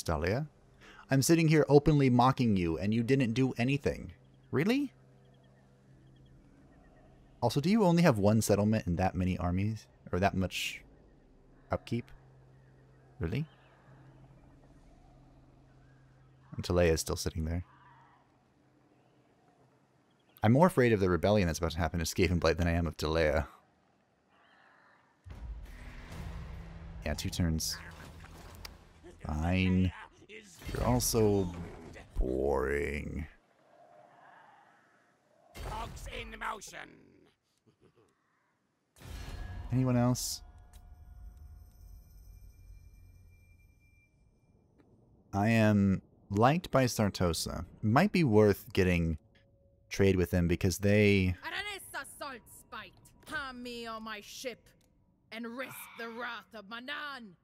Tilea, I'm sitting here openly mocking you, and you didn't do anything. Really? Also, do you only have one settlement and that many armies? Or that much upkeep? Really? And Tilea is still sitting there. I'm more afraid of the rebellion that's about to happen to Skavenblight than I am of Tilea. Yeah, 2 turns. Fine. You're also boring. Dogs in motion. Anyone else? I am liked by Sartosa. Might be worth getting trade with them because they salt spite. Harm me or my ship and risk the wrath of Manan.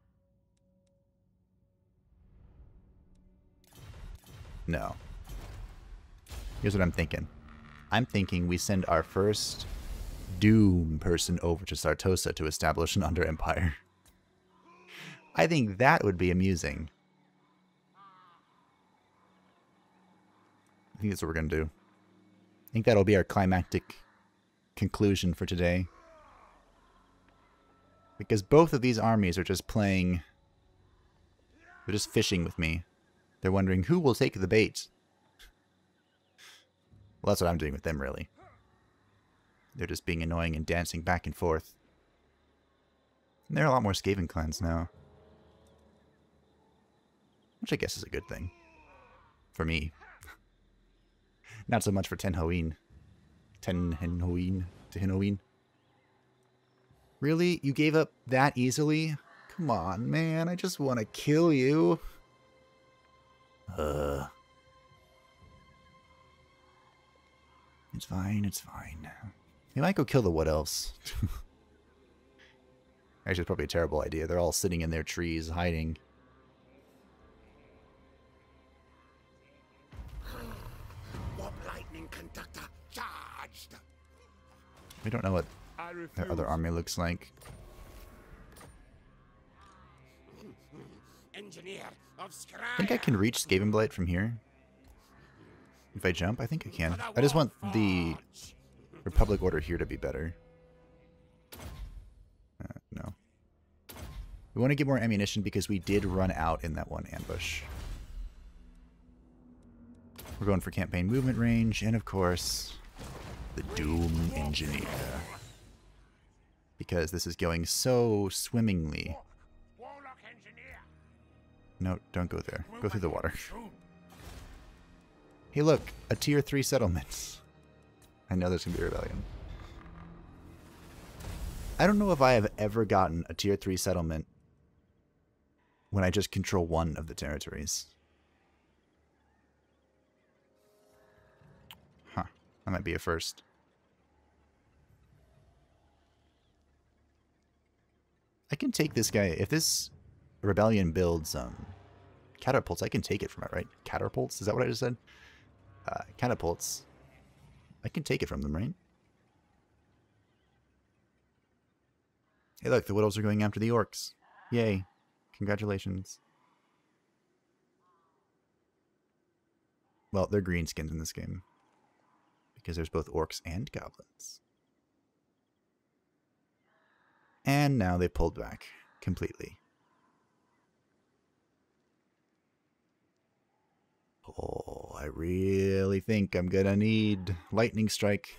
No. Here's what I'm thinking. I'm thinking we send our first Doom person over to Sartosa to establish an under-empire. I think that would be amusing. I think that's what we're going to do. I think that'll be our climactic conclusion for today. Because both of these armies are just playing... They're just fishing with me. They're wondering who will take the bait. Well, that's what I'm doing with them, really. They're just being annoying and dancing back and forth. And there are a lot more Skaven clans now. Which I guess is a good thing. For me. Not so much for Tenhoin. Tenhoin. Really? You gave up that easily? Come on, man. I just want to kill you. It's fine, it's fine. They might go kill the what else. Actually, it's probably a terrible idea. They're all sitting in their trees, hiding. Warp Lightning Conductor charged. We don't know what their other army looks like. Engineer of Skryre. I think I can reach Skavenblight from here. If I jump, I think I can. I just want the Republic Order here to be better. No. We want to get more ammunition because we did run out in that one ambush. We're going for campaign movement range, and of course, the Doom Engineer. Because this is going so swimmingly. No, don't go there. Go through the water. Hey, look. A tier 3 settlement. I know there's going to be a rebellion. I don't know if I have ever gotten a tier 3 settlement when I just control one of the territories. Huh. That might be a first. I I can take this guy. If this Rebellion builds catapults, I can take it from it, right? Catapults? Is that what I just said? Catapults. I can take it from them, right? Hey, look, the Widows are going after the orcs. Yay. Congratulations. Well, they're greenskins in this game. Because there's both orcs and goblins. And now they pulled back completely. Oh, I really think I'm gonna need Lightning Strike.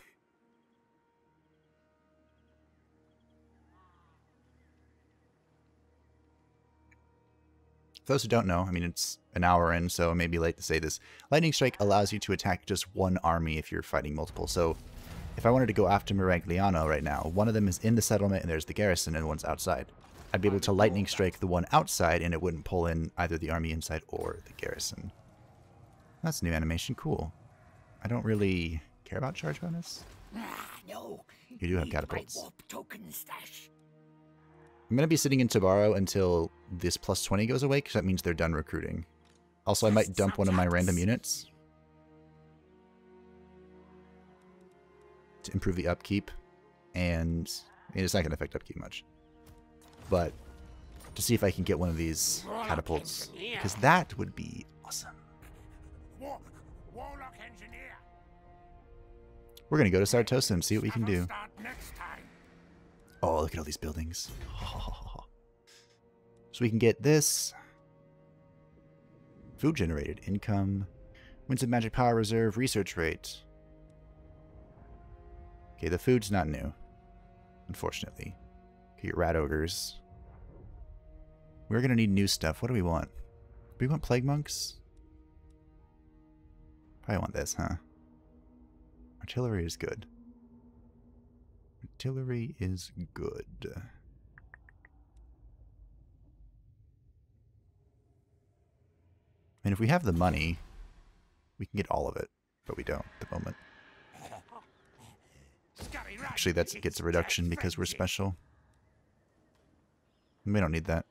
For those who don't know, I mean, it's an hour in, so it may be late to say this. Lightning Strike allows you to attack just one army if you're fighting multiple. So if I wanted to go after Miragliano right now, one of them is in the settlement and there's the garrison and one's outside. I'd be able to Lightning Strike the one outside and it wouldn't pull in either the army inside or the garrison. That's new animation. Cool. I don't really care about charge bonus. No. You do have catapults. I'm going to be sitting in Tabaro until this plus 20 goes away, because that means they're done recruiting. Also, I might dump one of my random units to improve the upkeep, and I mean, it's not going to affect upkeep much. But to see if I can get one of these catapults, because that would be awesome. Warlock Engineer. We're going to go to Sartosa and see what we can do. Oh, look at all these buildings. Oh. So we can get this. Food generated. Income. Wins of magic power reserve. Research rate. Okay, the food's not new. Unfortunately. Okay, your rat ogres. We're going to need new stuff. What do we want? Do we want plague monks? Probably want this, huh? Artillery is good. Artillery is good. And if we have the money, we can get all of it, but we don't at the moment. Actually, that gets a reduction because we're special. We don't need that.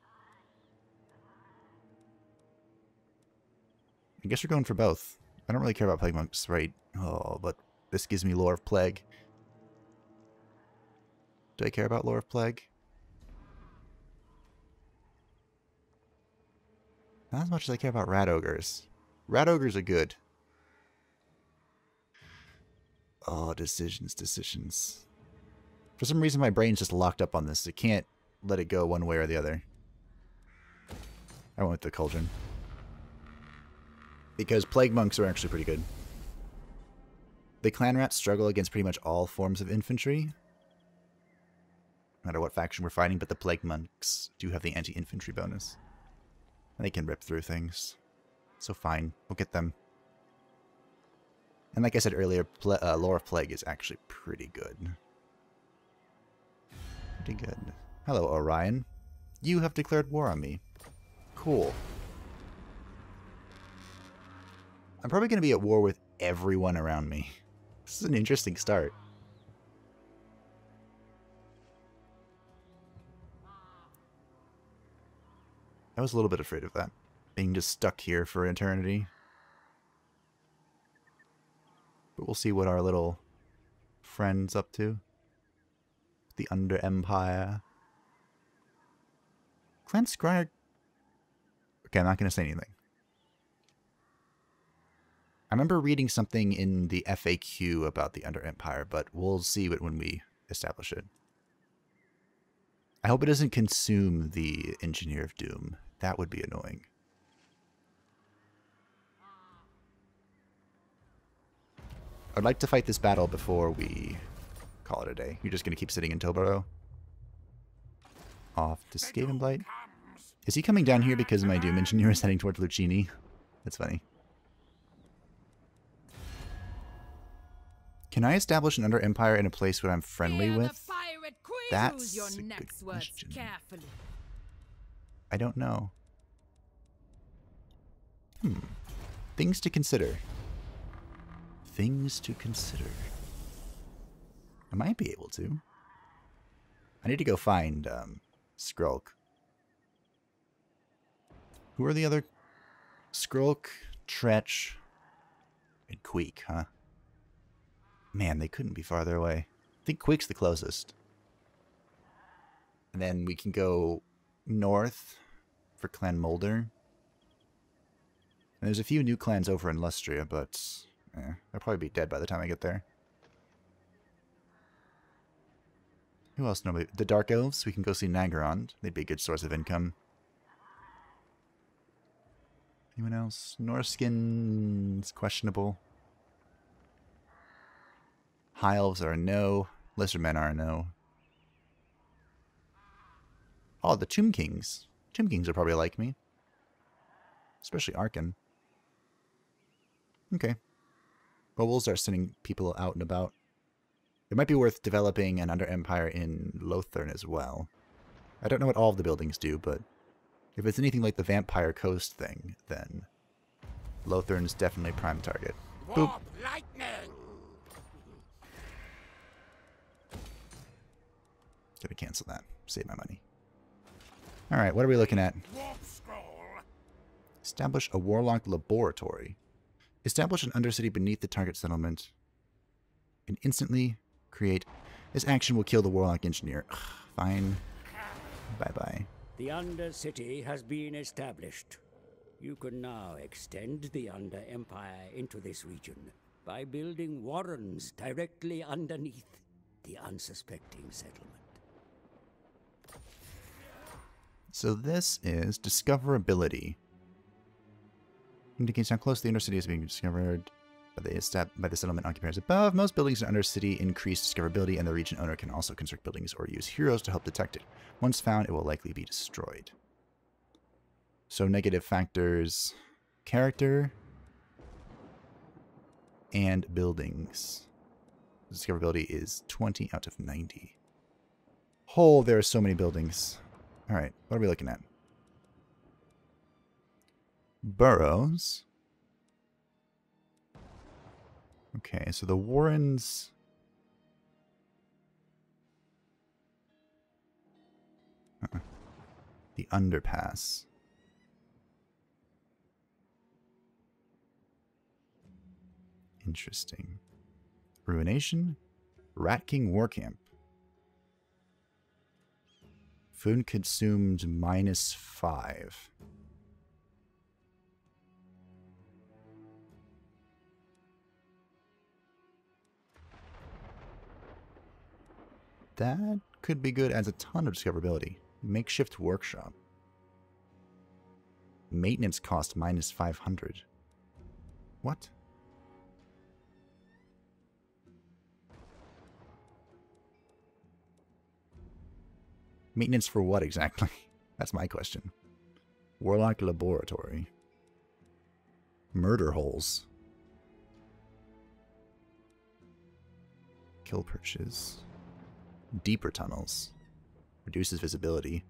I guess we're going for both. I don't really care about plague monks, right? Oh, but this gives me Lore of Plague. Do I care about Lore of Plague? Not as much as I care about Rat Ogres. Rat Ogres are good. Oh, decisions, decisions. For some reason, my brain's just locked up on this. It can't let it go one way or the other. I went with the Cauldron. Because plague monks are actually pretty good. The clan rats struggle against pretty much all forms of infantry. No matter what faction we're fighting, but the plague monks do have the anti-infantry bonus. And they can rip through things. So fine, we'll get them. And like I said earlier, Lore of Plague is actually pretty good. Pretty good. Hello, Orion. You have declared war on me. Cool. I'm probably going to be at war with everyone around me. This is an interesting start. I was a little bit afraid of that. Being just stuck here for eternity. But we'll see what our little friend's up to. The Under Empire. Clan Skryre. Okay, I'm not going to say anything. I remember reading something in the FAQ about the Under Empire, but we'll see it when we establish it. I hope it doesn't consume the Engineer of Doom. That would be annoying. I'd like to fight this battle before we call it a day. You're just going to keep sitting in Tobaro? Off to Skavenblight. Is he coming down here because my Doom Engineer is heading towards Luccini? That's funny. Can I establish an Under Empire in a place where I'm friendly with? That's a good question. I don't know. Things to consider. Things to consider. I might be able to. I need to go find Skrulk. Who are the other? Skrulk, Tretch, and Queek, huh? Man, they couldn't be farther away. I think Queek's the closest. And then we can go north for Clan Molder. And there's a few new clans over in Lustria, but they'll probably be dead by the time I get there. Who else? Nobody. The Dark Elves. We can go see Nagarond. They'd be a good source of income. Anyone else? Norskin's questionable. High Elves are a no. Lesser Men are a no. Oh, the Tomb Kings. Tomb Kings are probably like me. Especially Arkan. Okay. Well, we'll start sending people out and about. It might be worth developing an under-empire in Lothern as well. I don't know what all of the buildings do, but if it's anything like the Vampire Coast thing, then Lothern's definitely a prime target. Boop. Warp Lightning! Gonna cancel that. Save my money. Alright, what are we looking at? Establish a Warlock Laboratory. Establish an undercity beneath the target settlement and instantly create. This action will kill the Warlock Engineer. Ugh, fine. Bye-bye. The undercity has been established. You can now extend the under-empire into this region by building warrens directly underneath the unsuspecting settlement. So this is discoverability. Indicates how close the undercity is being discovered by the settlement occupiers above. Most buildings in undercity increase discoverability, and the region owner can also construct buildings or use heroes to help detect it. Once found, it will likely be destroyed. So negative factors, character, and buildings. Discoverability is 20 out of 90. Oh, there are so many buildings. All right, what are we looking at? Burrows. Okay, so the warrens. The underpass. Interesting. Ruination? Rat King War Camp. Food consumed -5. That could be good as a ton of discoverability. Makeshift workshop. Maintenance cost -500. What? Maintenance for what exactly? That's my question. Warlock Laboratory. Murder holes. Kill purchase. Deeper tunnels. Reduces visibility.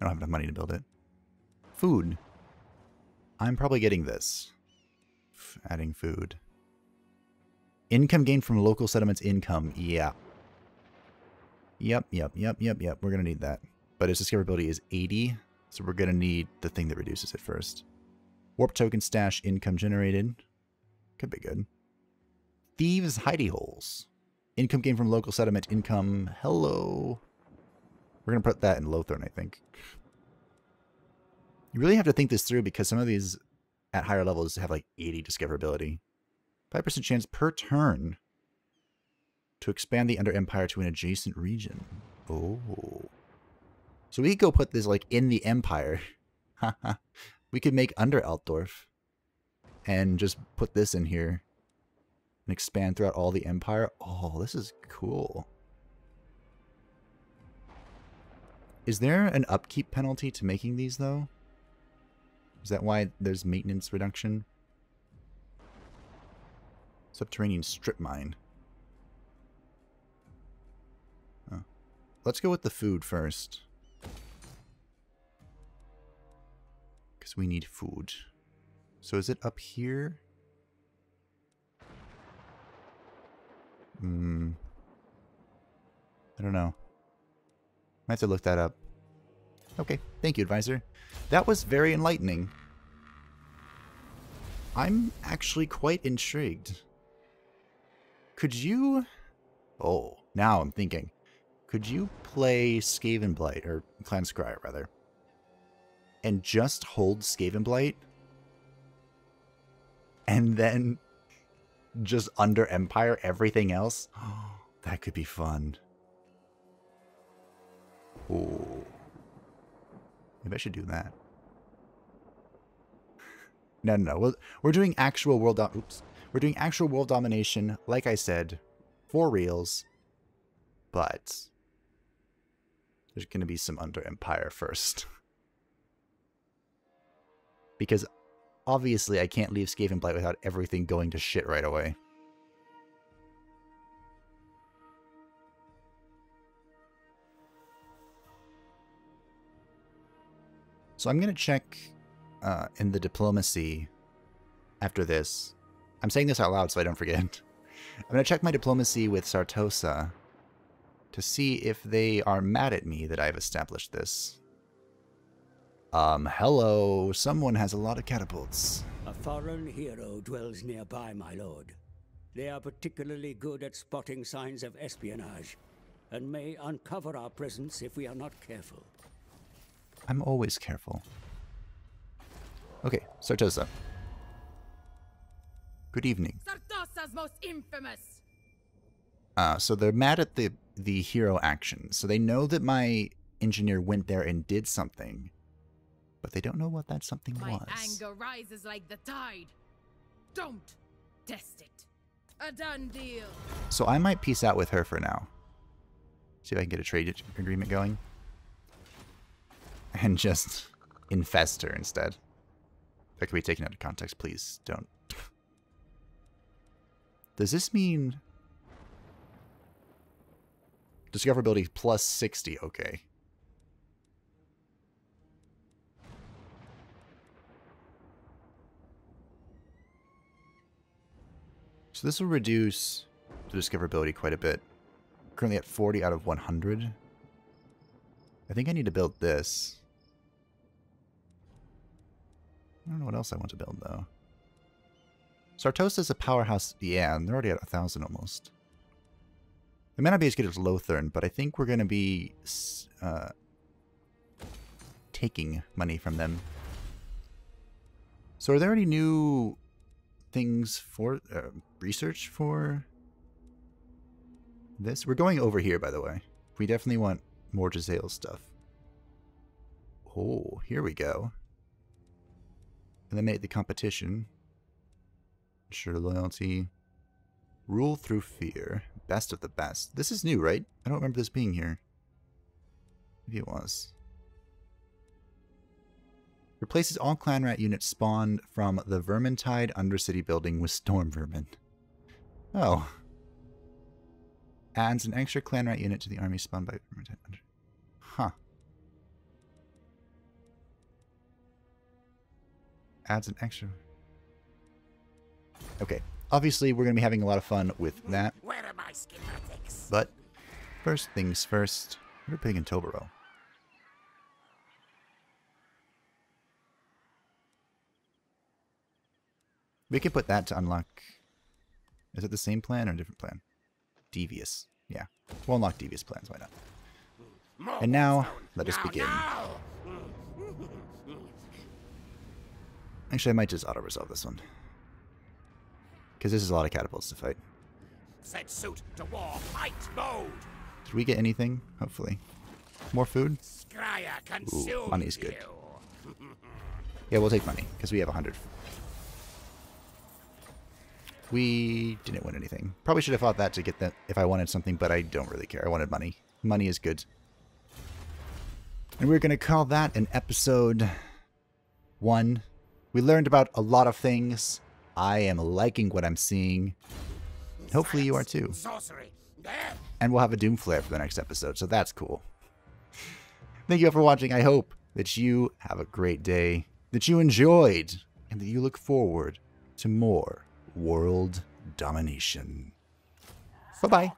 I don't have enough money to build it. Food. I'm probably getting this. Adding food. Income gained from local settlements income. Yeah. Yep. We're going to need that. But its discoverability is 80. So we're going to need the thing that reduces it first. Warp token stash income generated. Could be good. Thieves hidey holes. Income gained from local settlement income. Hello. We're going to put that in Lothern, I think. You really have to think this through because some of these at higher levels have like 80 discoverability. 5% chance per turn to expand the Under Empire to an adjacent region. Oh. So we could go put this like in the Empire. We could make Under Altdorf and just put this in here. And expand throughout all the Empire. Oh, this is cool. Is there an upkeep penalty to making these, though? Is that why there's maintenance reduction? Subterranean strip mine. Oh. Let's go with the food first. Because we need food. So is it up here? I don't know. I have to look that up. Okay, thank you, advisor. That was very enlightening. I'm actually quite intrigued. Could you... Oh, now I'm thinking. Could you play Skavenblight, or Clan Skryre, rather, and just hold Skavenblight, and then just under Empire everything else? Oh, that could be fun. Oh, maybe I should do that. No. We're doing actual world. We're doing actual world domination, like I said, for reals. But there's going to be some under Empire first, because obviously I can't leave Skavenblight without everything going to shit right away. So I'm going to check in the diplomacy after this. I'm saying this out loud so I don't forget. I'm going to check my diplomacy with Sartosa to see if they are mad at me that I've established this. Hello, someone has a lot of catapults. A foreign hero dwells nearby, my lord. They are particularly good at spotting signs of espionage and may uncover our presence if we are not careful. I'm always careful. Okay, Sartosa. Good evening. Sartosa's most infamous. So they're mad at the hero action. So they know that my engineer went there and did something, but they don't know what that something was. My anger rises like the tide. Don't test it. A done deal. So I might peace out with her for now. See if I can get a trade agreement going. And just infest her instead. That can be taken out of context, please don't. Does this mean... discoverability plus 60, okay. So this will reduce the discoverability quite a bit. Currently at 40 out of 100. I think I need to build this. I don't know what else I want to build, though. Sartosa is a powerhouse. Yeah, and they're already at 1,000 almost. They may not be as good as Lothern, but I think we're going to be taking money from them. So are there any new things for research for this? We're going over here, by the way. We definitely want more Jezzail stuff. Oh, here we go. Eliminate the competition. Ensure loyalty. Rule through fear. Best of the best. This is new, right? I don't remember this being here. Maybe it was. Replaces all clan rat units spawned from the Vermintide Undercity building with Storm Vermin. Oh. Adds an extra clan rat unit to the army spawned by Vermintide Undercity. Huh. Adds an extra. Okay, obviously we're going to be having a lot of fun with that. Where are my schematics? But first things first, we're putting in Tobero. We can put that to unlock. Is it the same plan or a different plan? Devious. Yeah, we'll unlock devious plans. Why not? And now let us begin. Actually, I might just auto-resolve this one, because this is a lot of catapults to fight. Set suit to war, fight mode. Did we get anything? Hopefully. More food? Ooh, money's good. Yeah, we'll take money, because we have 100. We didn't win anything. Probably should have fought that to get that if I wanted something, but I don't really care. I wanted money. Money is good. And we're going to call that an episode 1. We learned about a lot of things. I am liking what I'm seeing. Hopefully you are too. Sorcery. And we'll have a Doomflare for the next episode, so that's cool. Thank you all for watching. I hope that you have a great day, that you enjoyed, and that you look forward to more world domination. Bye-bye.